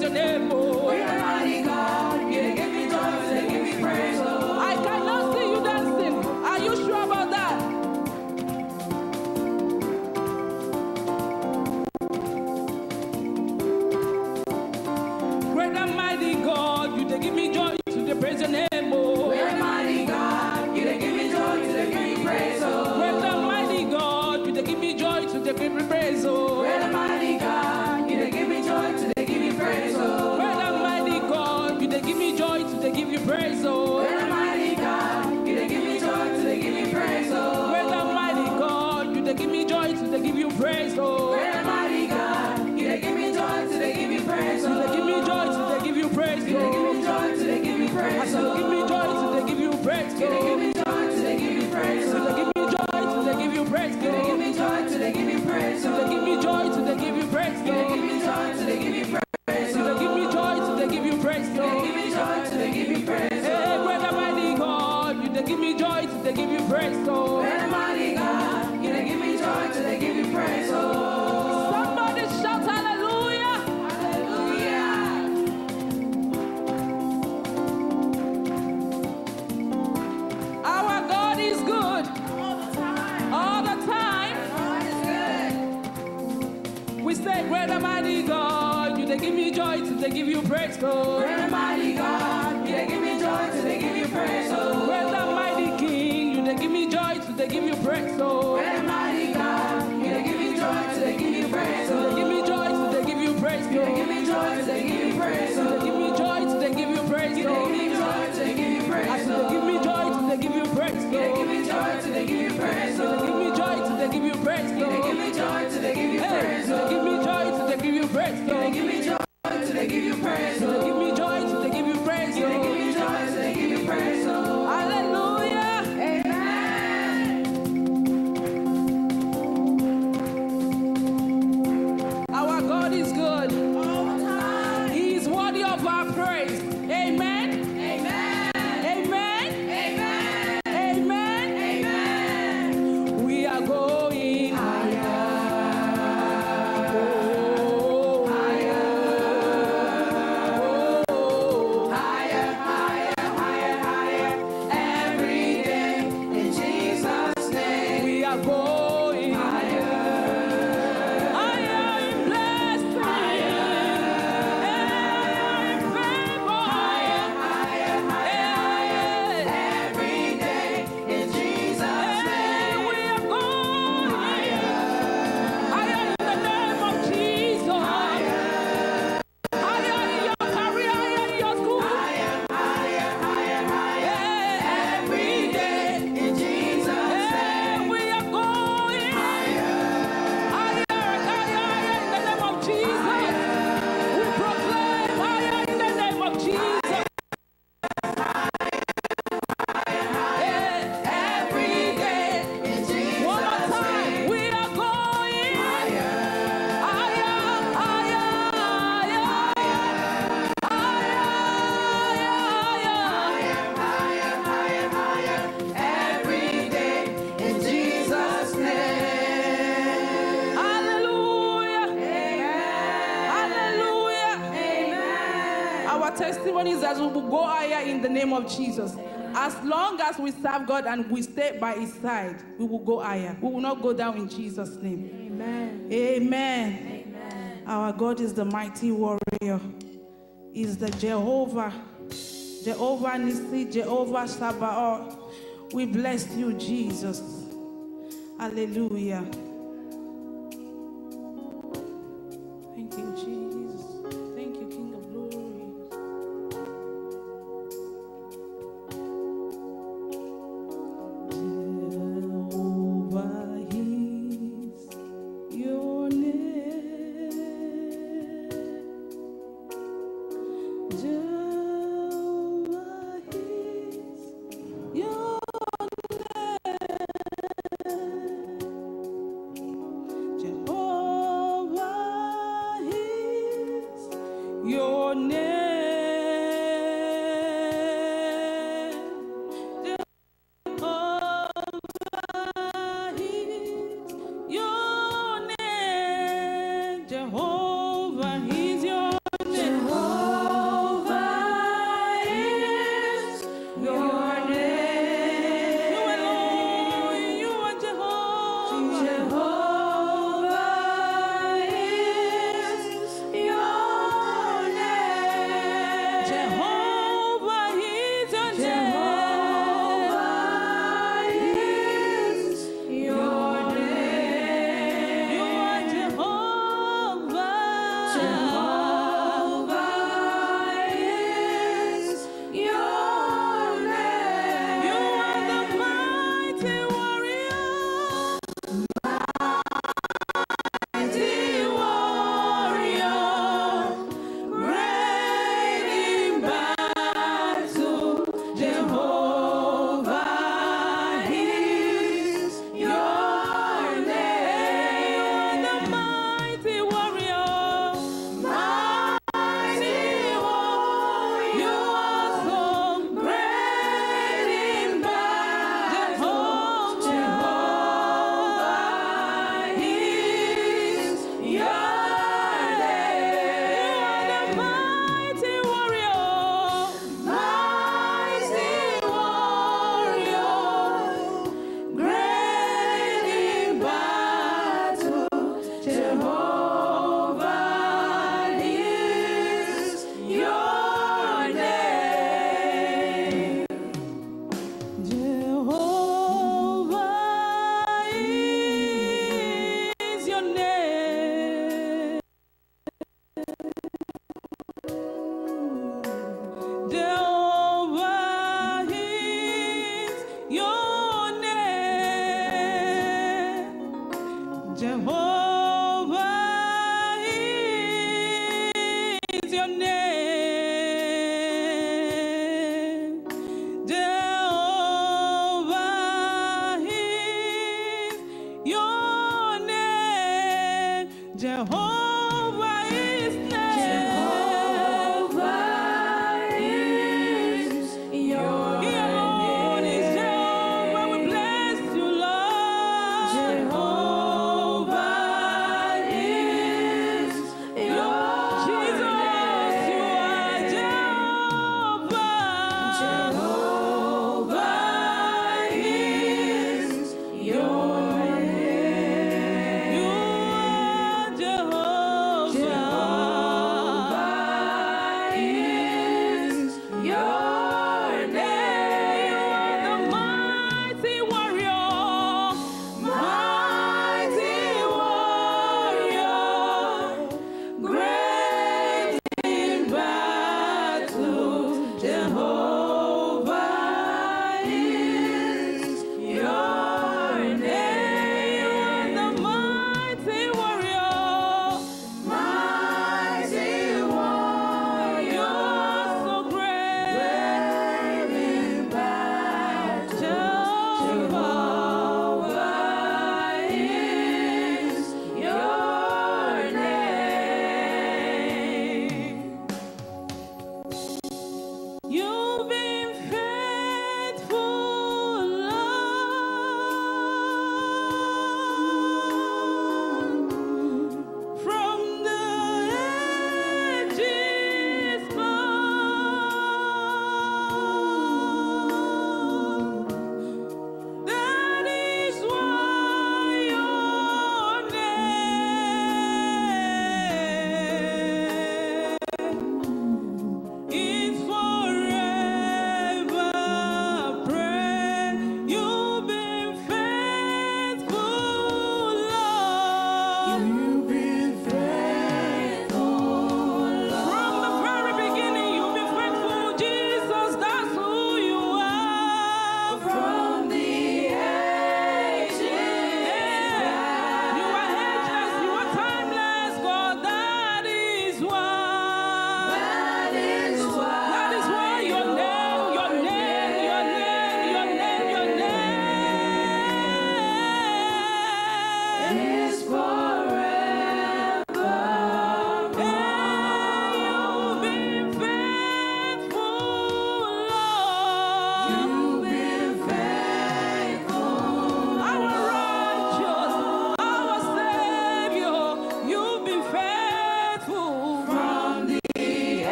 your name, oh. Praise your mighty God. Yeah, give me joy, give me praise. praise, Lord. Where mighty God, did they give me joy till they give you praise, Lord. Did they give me joy till they give you praise, Lord. Did they give me joy till they give me praise, Lord. Did they give me joy till they give you praise, Lord. Did they give me joy till they give you praise, Lord. Did they give me joy till they give you praise, Lord. Did they give me joy till they give you praise, Lord. Did they give me joy till they give you praise, Lord. Did they give me joy till they give you praise, Lord. Did they give me joy till they give you praise, Lord. Did they give me joy till they give you praise, Lord. Hey, brother, mighty God, did they give me joy till they give you praise, Lord. Till they give you praise, oh. Somebody shout hallelujah. Hallelujah. Our God is good. All the time. All the time. God is good. We say, great and mighty God, you they give me joy till they give you praise, oh. Great and mighty God, you they give me joy till they give you praise, oh. Great and mighty King, you they give me joy till they give you praise, oh. Great and mighty God, you they give me joy till they give you praise, oh. They give me joy till they give you praise, oh. They give me joy till they give you praise, oh. They give me joy till they give you praise, oh. They give me joy till they give you praise, oh. They give me joy till they give you praise, oh. They give me joy till they give you praise, oh. They give me joy till they give you praise, oh. They give me joy till they give you praise, oh. They give me joy till they give you praise, oh. They give me joy till they give you praise, oh. They give me joy till they give you praise, oh. They give me joy till they give you praise, oh. Hallelujah. God is good. All the time. He is worthy of our praise. Amen. Amen. Amen. Amen. Amen. Amen. We are going higher. Oh, higher. Oh, higher, higher, higher, higher. Every day in Jesus' name. We are going higher. Jesus. As long as we serve God and we stay by his side, we will go higher. We will not go down in Jesus' name. Amen. Amen. Amen. Our God is the mighty warrior. He's the Jehovah. Jehovah Nissi, Jehovah Sabaoth. We bless you, Jesus. Hallelujah. Thank you, Jesus. Thank you, King of Glory. Jehovah is your name. Jehovah is your name. Jehovah is name. Jehovah is your name. Jehovah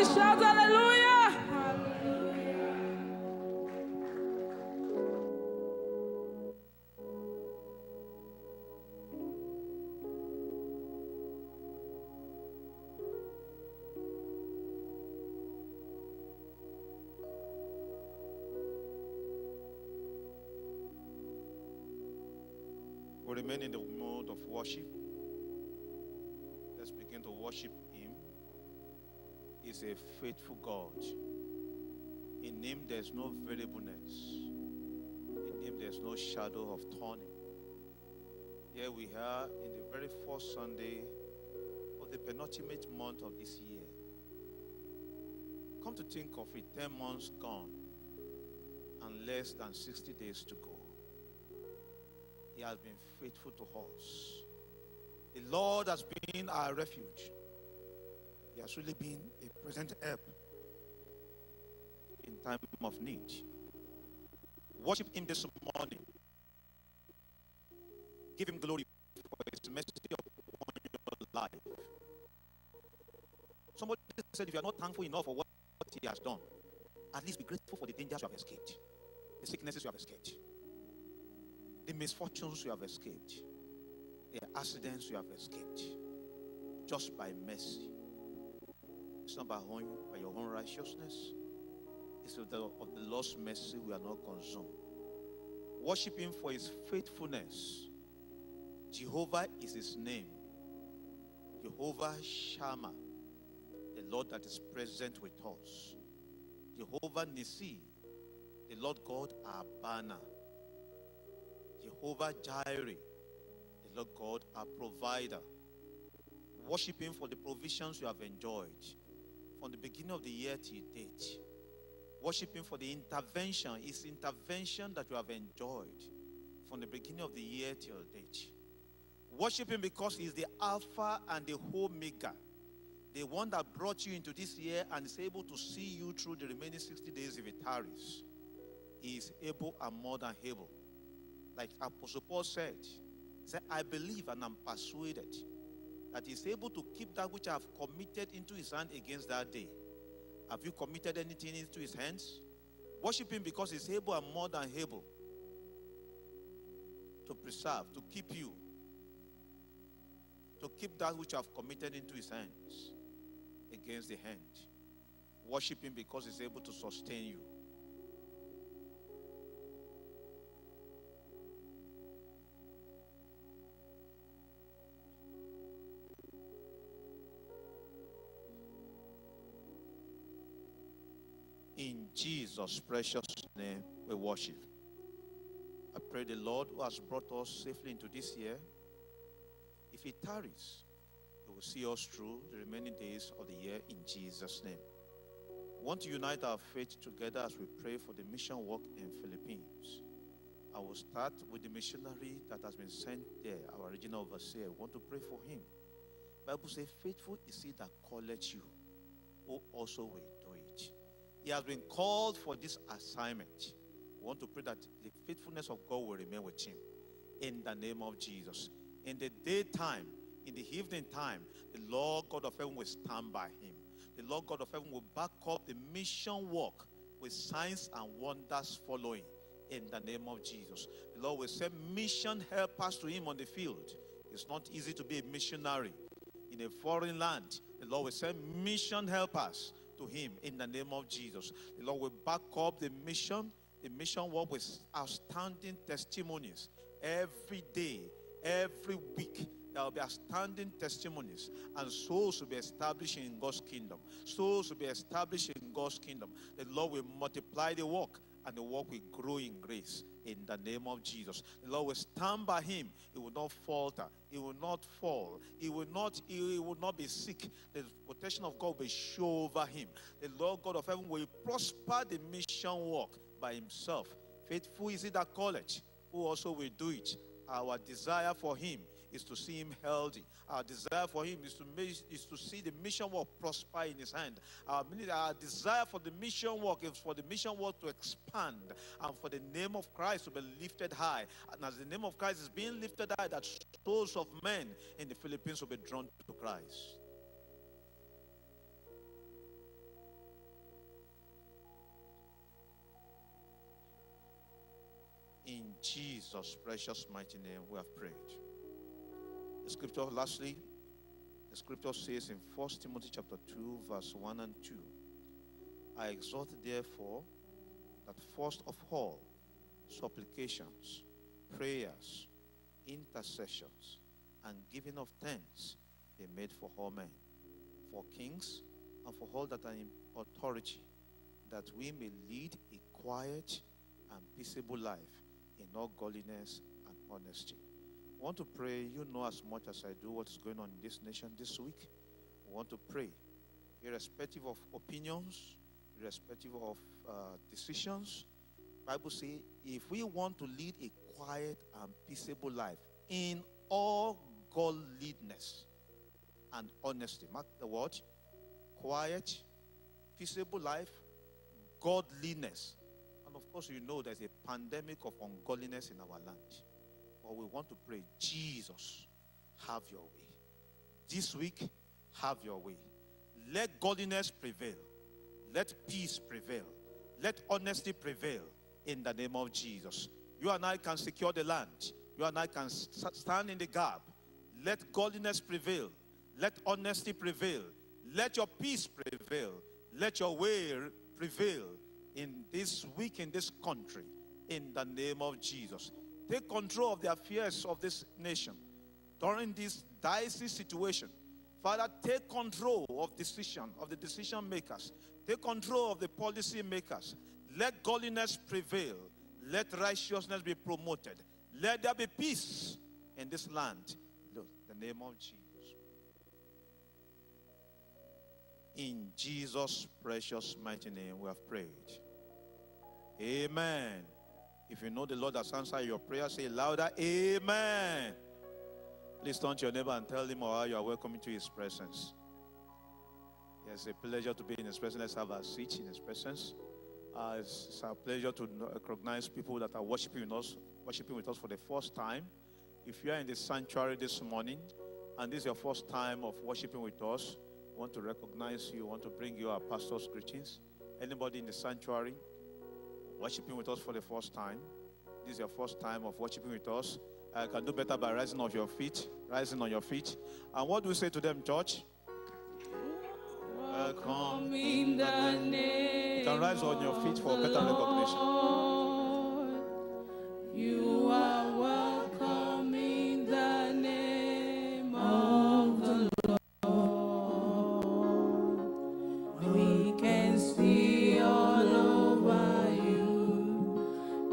Somebody shout hallelujah. We remain in the mode of worship. Let's begin to worship Him. He's a faithful God. In Him there's no variableness. In Him there's no shadow of turning. Here we are in the very first Sunday of the penultimate month of this year. Come to think of it, 10 months gone and less than 60 days to go. He has been faithful to us. The Lord has been our refuge. He has really been a present help in time of need. Worship Him this morning. Give Him glory for His mercy upon your life. Somebody said, if you are not thankful enough for what He has done, at least be grateful for the dangers you have escaped, the sicknesses you have escaped, the misfortunes you have escaped, the accidents you have escaped, just by mercy. It's not by your own righteousness. It's of the Lord's mercy we are not consumed. Worship Him for His faithfulness. Jehovah is His name. Jehovah Shammah, the Lord that is present with us. Jehovah Nissi, the Lord God our banner. Jehovah Jireh, the Lord God our provider. Worship Him for the provisions you have enjoyed from the beginning of the year till date. Worship Him for the intervention, His intervention that you have enjoyed from the beginning of the year till date. Worship Him because He is the Alpha and the Omega, the one that brought you into this year and is able to see you through the remaining 60 days if it tarries. He is able and more than able. Like Apostle Paul said, he said, I believe and I'm persuaded that He's able to keep that which I have committed into His hand against that day. Have you committed anything into His hands? Worship Him because He's able and more than able to preserve, to keep you, to keep that which I have committed into His hands against the hand. Worship Him because He's able to sustain you. In Jesus' precious name, we worship. I pray the Lord who has brought us safely into this year, if He tarries, He will see us through the remaining days of the year in Jesus' name. We want to unite our faith together as we pray for the mission work in Philippines. I will start with the missionary that has been sent there, our original overseer. We want to pray for him. The Bible says, faithful is He that calleth you, who also will do it. He has been called for this assignment. We want to pray that the faithfulness of God will remain with him in the name of Jesus. In the daytime, in the evening time, the Lord God of heaven will stand by him. The Lord God of heaven will back up the mission work with signs and wonders following in the name of Jesus. The Lord will send mission helpers to him on the field. It's not easy to be a missionary in a foreign land. The Lord will send mission helpers to him in the name of Jesus. The Lord will back up the mission work with outstanding testimonies. Every day, every week, there will be outstanding testimonies, and souls will be established in God's kingdom. Souls will be established in God's kingdom. The Lord will multiply the work, and the work will grow in grace in the name of Jesus. The Lord will stand by him. He will not falter. He will not fall. He will not be sick. The protection of God will show over him. The Lord God of heaven will prosper the mission work by himself. Faithful is He that calleth, who also will do it. Our desire for him is to see him healthy. Our desire for him is to see the mission work prosper in his hand. Our desire for the mission work is for the mission work to expand and for the name of Christ to be lifted high. And as the name of Christ is being lifted high, that souls of men in the Philippines will be drawn to Christ. Jesus' precious mighty name we have prayed. The scripture, lastly, the scripture says in 1 Timothy chapter 2, verse 1 and 2, I exhort therefore that first of all, supplications, prayers, intercessions, and giving of thanks be made for all men, for kings, and for all that are in authority, that we may lead a quiet and peaceable life in all godliness and honesty. I want to pray, you know as much as I do what is going on in this nation this week. I want to pray, irrespective of opinions, irrespective of decisions. Bible says, if we want to lead a quiet and peaceable life in all godliness and honesty, mark the word, quiet, peaceable life, godliness. And of course, you know there's a pandemic of ungodliness in our land. But we want to pray, Jesus, have your way. This week, have your way. Let godliness prevail. Let peace prevail. Let honesty prevail in the name of Jesus. You and I can secure the land. You and I can stand in the gap. Let godliness prevail. Let honesty prevail. Let your peace prevail. Let your way prevail in this week, in this country, in the name of Jesus. Take control of the affairs of this nation during this dicey situation. Father, take control of decision, of the decision makers. Take control of the policy makers. Let godliness prevail. Let righteousness be promoted. Let there be peace in this land. Look, the name of Jesus. In Jesus' precious mighty name we have prayed. Amen. If you know the Lord has answered your prayer, say louder, amen. Please turn to your neighbor and tell him how you are welcome to his presence. It's a pleasure to be in his presence. Let's have a seat in his presence. It's a pleasure to recognize people that are worshiping with us for the first time. If you are in the sanctuary this morning, and this is your first time of worshiping with us, we want to recognize you, want to bring you our pastor's greetings. Anybody in the sanctuary, worshiping with us for the first time, this is your first time of worshiping with us, I can do better by rising on your feet, And what do we say to them, church? Welcome in the name. You can rise on your feet for better recognition. Lord, you are welcome in the name of the Lord. We can see all over you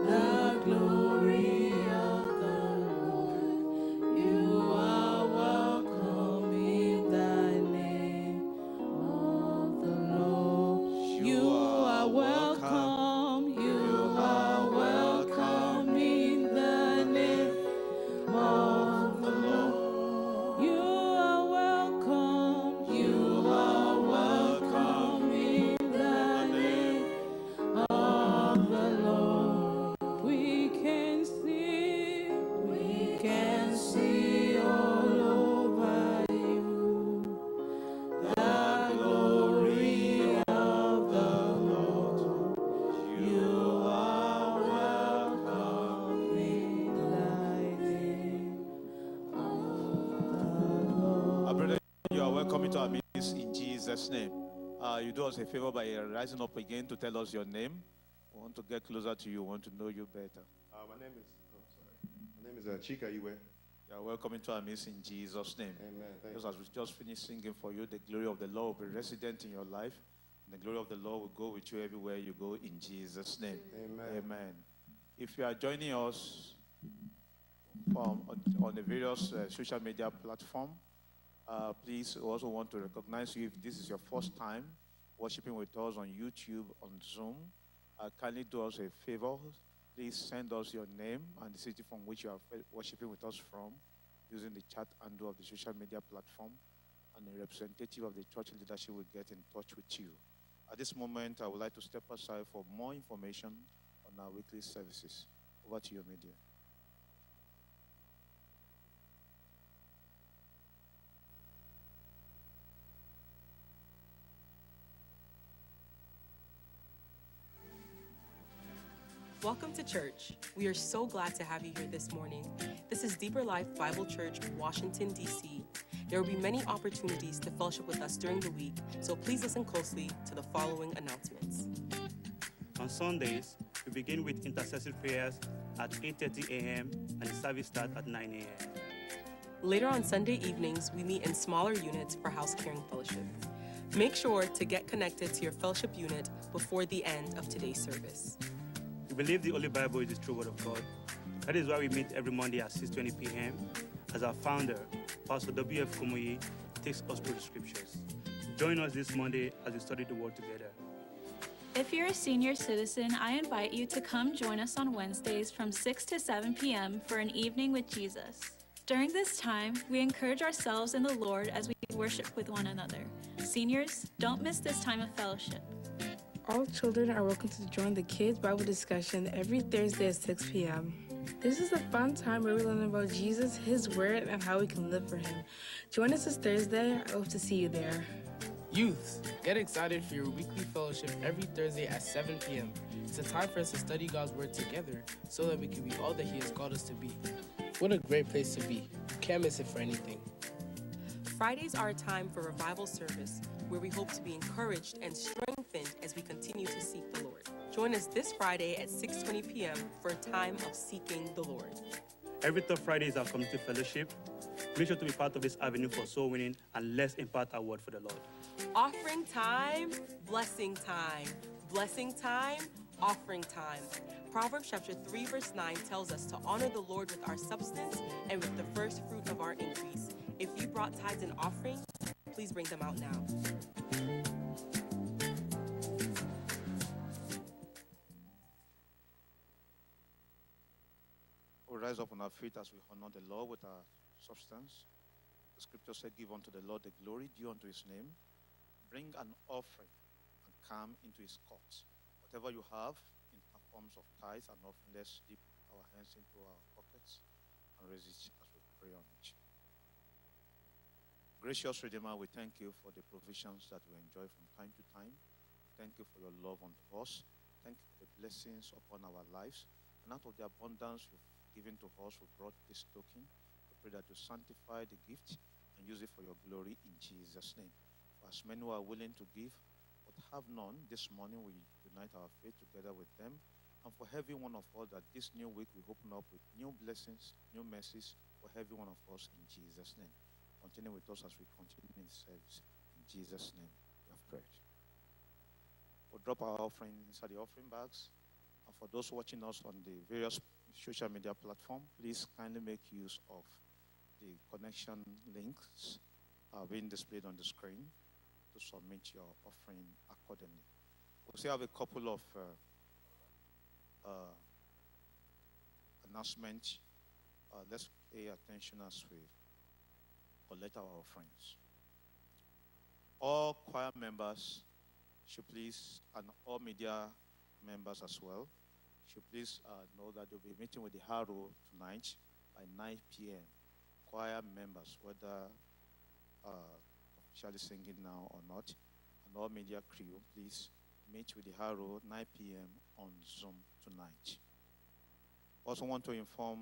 the glory of the Lord. You are welcome in the name of the Lord. You are welcome, you are welcome in the name of the Lord. You are welcome, you are welcome in the name of the Lord. We can see all over you the glory of the Lord. You are welcome in the name of the Lord. Brother, you are welcome into our midst in Jesus' name. You do us a favor by rising up again to tell us your name. We want to get closer to you, we want to know you better. My name is Chika Iwe. You are welcome into our midst in Jesus' name. Amen. Just as we just finished singing for you, the glory of the Lord will be resident in your life. And the glory of the Lord will go with you everywhere you go in Jesus' name. Amen. Amen. If you are joining us on the various social media platform, please also want to recognize you. If this is your first time worshiping with us on YouTube, on Zoom, kindly do us a favor. Please send us your name and the city from which you are worshiping with us from using the chat handle of the social media platform, and a representative of the church leadership will get in touch with you. At this moment, I would like to step aside for more information on our weekly services. Over to you, media. Welcome to church. We are so glad to have you here this morning. This is Deeperlife Bible Church, Washington, D.C. There will be many opportunities to fellowship with us during the week, so please listen closely to the following announcements. On Sundays, we begin with intercessory prayers at 8:30 a.m. and the service starts at 9 a.m. Later on Sunday evenings, we meet in smaller units for house caring fellowship. Make sure to get connected to your fellowship unit before the end of today's service. We believe the Holy Bible is the true word of God. That is why we meet every Monday at 6:20 p.m. as our founder, Pastor W F Kumuyi, takes us through the scriptures. Join us this Monday as we study the word together. If you're a senior citizen, I invite you to come join us on Wednesdays from 6 to 7 p.m. for an evening with Jesus. During this time, we encourage ourselves in the Lord as we worship with one another. Seniors, don't miss this time of fellowship. All children are welcome to join the Kids Bible discussion every Thursday at 6 p.m. This is a fun time where we learn about Jesus, His Word, and how we can live for Him. Join us this Thursday. I hope to see you there. Youths, get excited for your weekly fellowship every Thursday at 7 p.m. It's a time for us to study God's Word together so that we can be all that He has called us to be. What a great place to be. You can't miss it for anything. Fridays are a time for revival service, where we hope to be encouraged and strengthened as we continue to seek the Lord. Join us this Friday at 6:20 p.m. for a time of seeking the Lord. Every third Friday is our community fellowship. Make sure to be part of this avenue for soul winning, and let's impart our word for the Lord. Offering time, blessing time. Blessing time, offering time. Proverbs chapter 3 verse 9 tells us to honor the Lord with our substance and with the first fruit of our increase. If you brought tithes and offerings, please bring them out now. We'll rise up on our feet as we honor the Lord with our substance. The scripture said, give unto the Lord the glory due unto His name. Bring an offering and come into His courts. Whatever you have in forms of tithes and offerings, let's dip our hands into our pockets and resist as we pray on it. Gracious Redeemer, we thank you for the provisions that we enjoy from time to time. Thank you for your love unto us. Thank you for the blessings upon our lives. And out of the abundance you've given to us, we brought this token. We pray that you sanctify the gift and use it for your glory in Jesus' name. For as many who are willing to give but have none, this morning we unite our faith together with them. And for every one of us, that this new week we open up with new blessings, new mercies for every one of us in Jesus' name. Continue with us as we continue in service. In Jesus' name, we have prayed. We'll drop our offering inside the offering bags. And for those watching us on the various social media platforms, please kindly make use of the connection links being displayed on the screen to submit your offering accordingly. We still have a couple of announcements. Let's pay attention as we collect our offerings. All choir members should please, and all media members as well, should please know that they'll be meeting with the Haro tonight by 9 p.m. Choir members, whether officially singing now or not, and all media crew, please meet with the Haro 9 p.m. on Zoom tonight. Also want to inform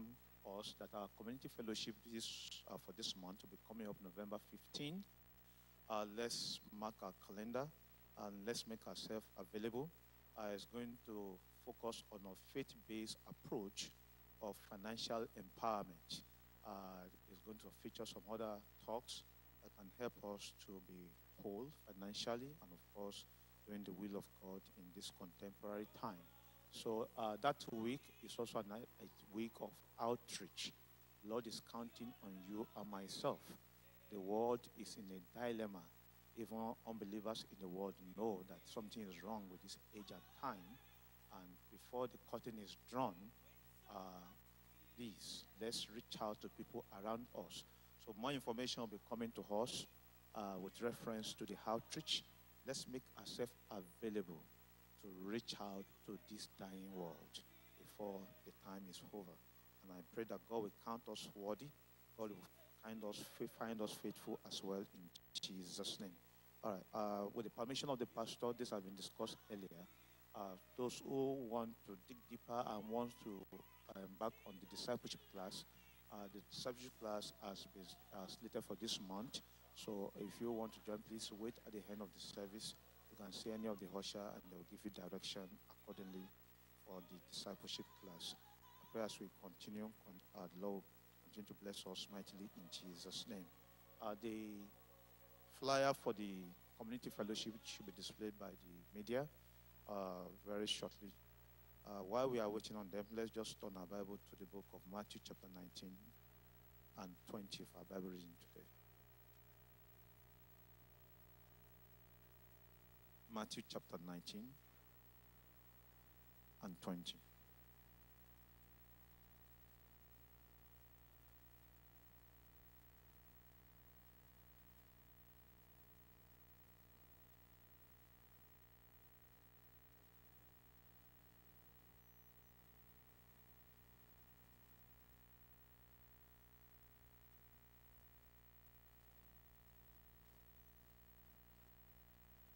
us that our community fellowship is for this month will be coming up November 15. Let's mark our calendar and let's make ourselves available. It's going to focus on a faith-based approach of financial empowerment. It's going to feature some other talks that can help us to be whole financially and, of course, doing the will of God in this contemporary time. So that week is also a week of outreach. Lord is counting on you and myself. The world is in a dilemma. Even unbelievers in the world know that something is wrong with this age and time. And before the curtain is drawn, please, let's reach out to people around us. So more information will be coming to us with reference to the outreach. Let's make ourselves available to reach out to this dying world before the time is over. And I pray that God will count us worthy. God will find us faithful as well in Jesus' name. All right. With the permission of the pastor, this has been discussed earlier. those who want to dig deeper and want to embark on the discipleship class. The discipleship class has been slated for this month. So if you want to join, please wait at the end of the service. You can see any of the usher and they will give you direction accordingly for the discipleship class. I pray as we continue, the Lord continue to bless us mightily in Jesus' name. The flyer for the community fellowship should be displayed by the media very shortly. While we are waiting on them, let's just turn our Bible to the book of Matthew chapter 19 and 20 for our Bible reading today. Matthew chapter 19 and 20.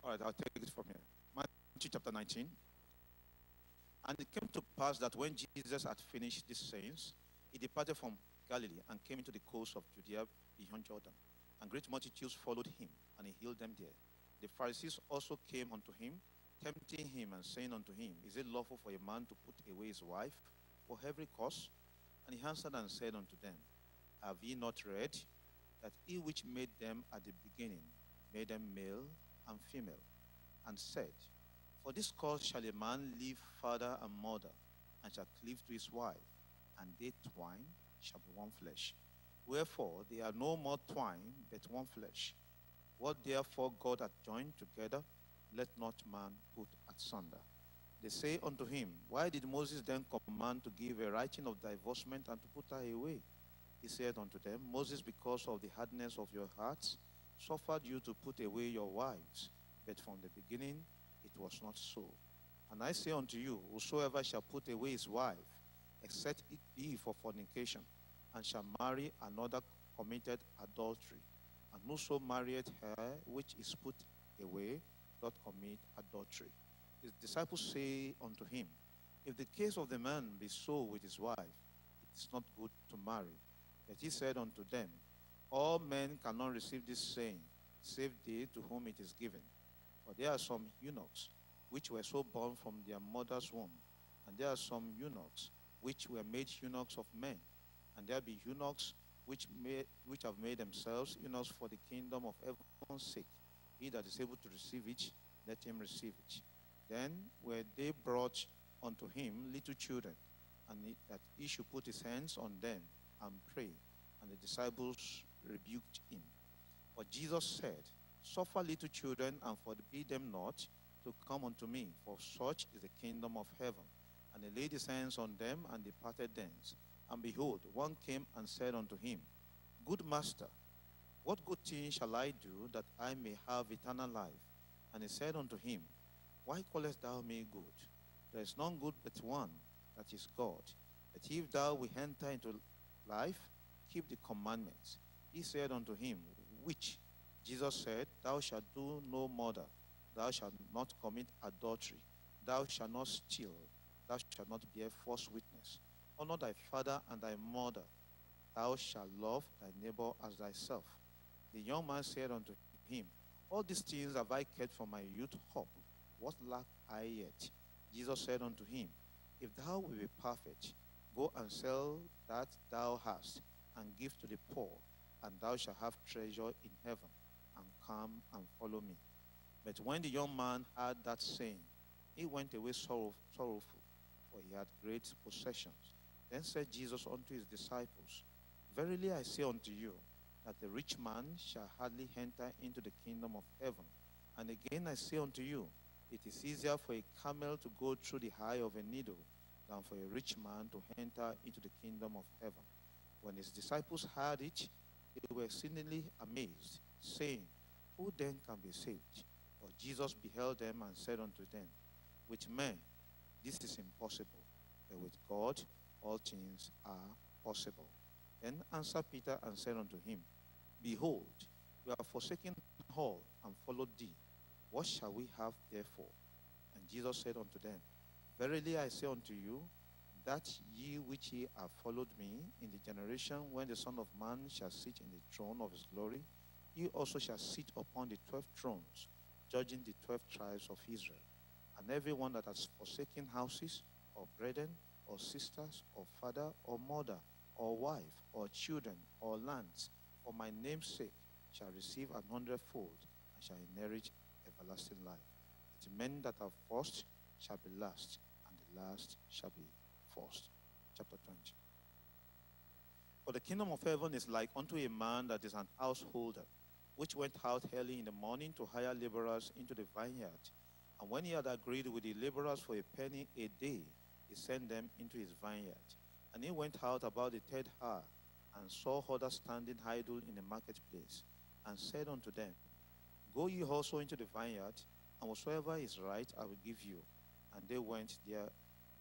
All right, I'll take it from here. Matthew chapter 19. And it came to pass that when Jesus had finished these sayings, he departed from Galilee and came into the coast of Judea beyond Jordan. And great multitudes followed him, and he healed them there. The Pharisees also came unto him, tempting him and saying unto him, Is it lawful for a man to put away his wife for every cause? And he answered and said unto them, Have ye not read that he which made them at the beginning made them male and female, and said, For this cause shall a man leave father and mother, and shall cleave to his wife, and they twine shall be one flesh. Wherefore they are no more twine, but one flesh. What therefore God hath joined together, let not man put asunder. They say unto him, Why did Moses then command to give a writing of divorcement and to put her away? He said unto them, Moses, because of the hardness of your hearts, suffered you to put away your wives, but from the beginning it was not so. And I say unto you, whosoever shall put away his wife, except it be for fornication, and shall marry another, committed adultery. And whoso married her which is put away, doth commit adultery. His disciples say unto him, If the case of the man be so with his wife, it is not good to marry. But he said unto them, All men cannot receive this saying, save they to whom it is given. For there are some eunuchs which were so born from their mother's womb, and there are some eunuchs which were made eunuchs of men, and there be eunuchs which have made themselves eunuchs for the kingdom of heaven's sake. He that is able to receive it, let him receive it. Then were they brought unto him little children, and that he should put his hands on them and pray. And the disciples rebuked him. But Jesus said, Suffer little children, and forbid them not to come unto me, for such is the kingdom of heaven. And he laid his hands on them, and departed thence. And behold, one came and said unto him, Good master, what good thing shall I do, that I may have eternal life? And he said unto him, Why callest thou me good? There is none good but one, that is God. But if thou wilt enter into life, keep the commandments. He said unto him, Which? Jesus said, Thou shalt do no murder. Thou shalt not commit adultery. Thou shalt not steal. Thou shalt not bear false witness. Honor thy father and thy mother. Thou shalt love thy neighbor as thyself. The young man said unto him, All these things have I kept from my youth up. What lack I yet? Jesus said unto him, If thou wilt be perfect, go and sell that thou hast, and give to the poor, and thou shalt have treasure in heaven, and come and follow me. But when the young man heard that saying, he went away sorrowful, for he had great possessions. Then said Jesus unto his disciples, Verily I say unto you, that the rich man shall hardly enter into the kingdom of heaven. And again I say unto you, it is easier for a camel to go through the eye of a needle, than for a rich man to enter into the kingdom of heaven. When his disciples heard it, they were exceedingly amazed, saying, Who then can be saved? But Jesus beheld them and said unto them, With men this is impossible, but with God all things are possible. Then answered Peter and said unto him, Behold, we have forsaken all and followed thee. What shall we have therefore? And Jesus said unto them, Verily I say unto you, that ye which ye have followed me in the generation when the Son of Man shall sit in the throne of his glory, ye also shall sit upon the 12 thrones, judging the 12 tribes of Israel. And everyone that has forsaken houses, or brethren, or sisters, or father, or mother, or wife, or children, or lands, for my name's sake, shall receive an hundredfold, and shall inherit everlasting life. The men that are first shall be last, and the last shall be first. Chapter 20. For the kingdom of heaven is like unto a man that is an householder, which went out early in the morning to hire laborers into the vineyard. And when he had agreed with the laborers for a penny a day, he sent them into his vineyard. And he went out about the third hour, and saw others standing idle in the marketplace, and said unto them, Go ye also into the vineyard, and whatsoever is right I will give you. And they went their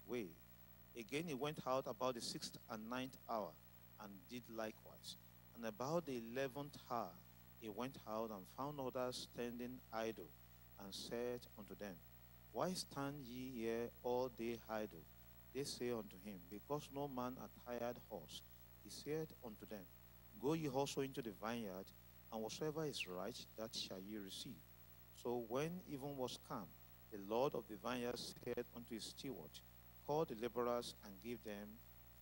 way. Again he went out about the 6th and 9th hour, and did likewise. And about the 11th hour he went out and found others standing idle, and said unto them, Why stand ye here all day idle? They say unto him, Because no man hath hired horse. He said unto them, Go ye also into the vineyard, and whatsoever is right, that shall ye receive. So when even was come, the Lord of the vineyard said unto his steward, Call the laborers, and give them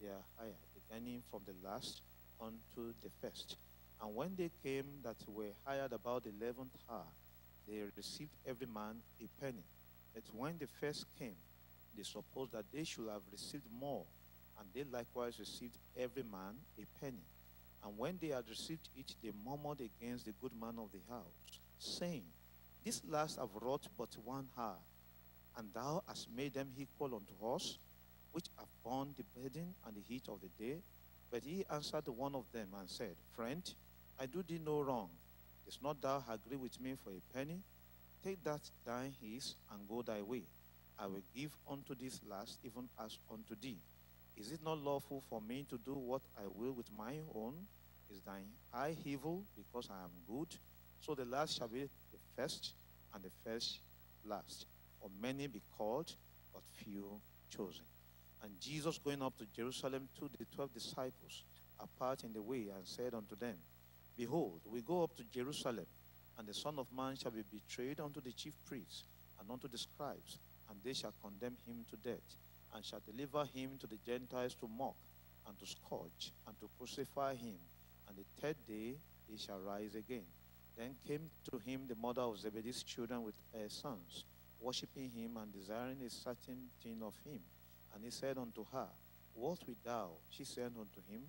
their hire, beginning from the last unto the first. And when they came that were hired about the 11th hour, they received every man a penny. But when the first came, they supposed that they should have received more, and they likewise received every man a penny. And when they had received it, they murmured against the good man of the house, saying, This last have wrought but 1 hour, and thou hast made them equal unto us, which have borne the burden and the heat of the day. But he answered one of them and said, Friend, I do thee no wrong. Dost not thou agree with me for a penny? Take that thine is, and go thy way. I will give unto this last, even as unto thee. Is it not lawful for me to do what I will with my own? Is thine eye evil, because I am good? So the last shall be the first, and the first last. For many be called, but few chosen. And Jesus, going up to Jerusalem, took the 12 disciples apart in the way, and said unto them, Behold, we go up to Jerusalem, and the Son of Man shall be betrayed unto the chief priests, and unto the scribes, and they shall condemn him to death, and shall deliver him to the Gentiles to mock, and to scourge, and to crucify him. And the third day he shall rise again. Then came to him the mother of Zebedee's children with her sons, worshipping him, and desiring a certain thing of him. And he said unto her, What wilt thou? She said unto him,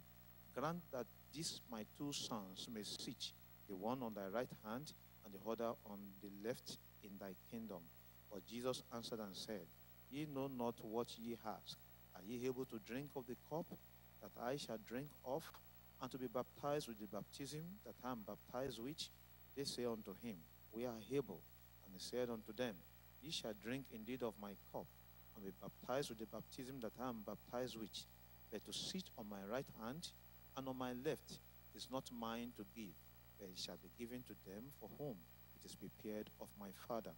Grant that these my two sons may sit, the one on thy right hand, and the other on the left, in thy kingdom. But Jesus answered and said, Ye know not what ye ask. Are ye able to drink of the cup that I shall drink of, and to be baptized with the baptism that I am baptized with? They say unto him, We are able. And he said unto them, Ye shall drink indeed of my cup, and be baptized with the baptism that I am baptized with. But to sit on my right hand and on my left is not mine to give, but it shall be given to them for whom it is prepared of my Father.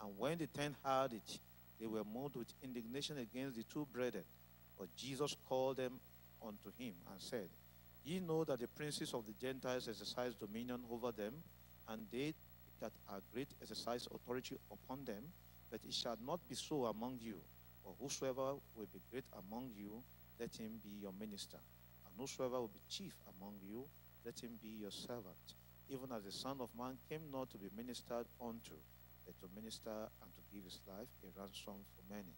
And when the 10 heard it, they were moved with indignation against the two brethren. But Jesus called them unto him and said, Ye know that the princes of the Gentiles exercise dominion over them, and they that are great exercise authority upon them, but it shall not be so among you. For whosoever will be great among you, let him be your minister. And whosoever will be chief among you, let him be your servant. Even as the Son of Man came not to be ministered unto, but to minister and to give his life a ransom for many.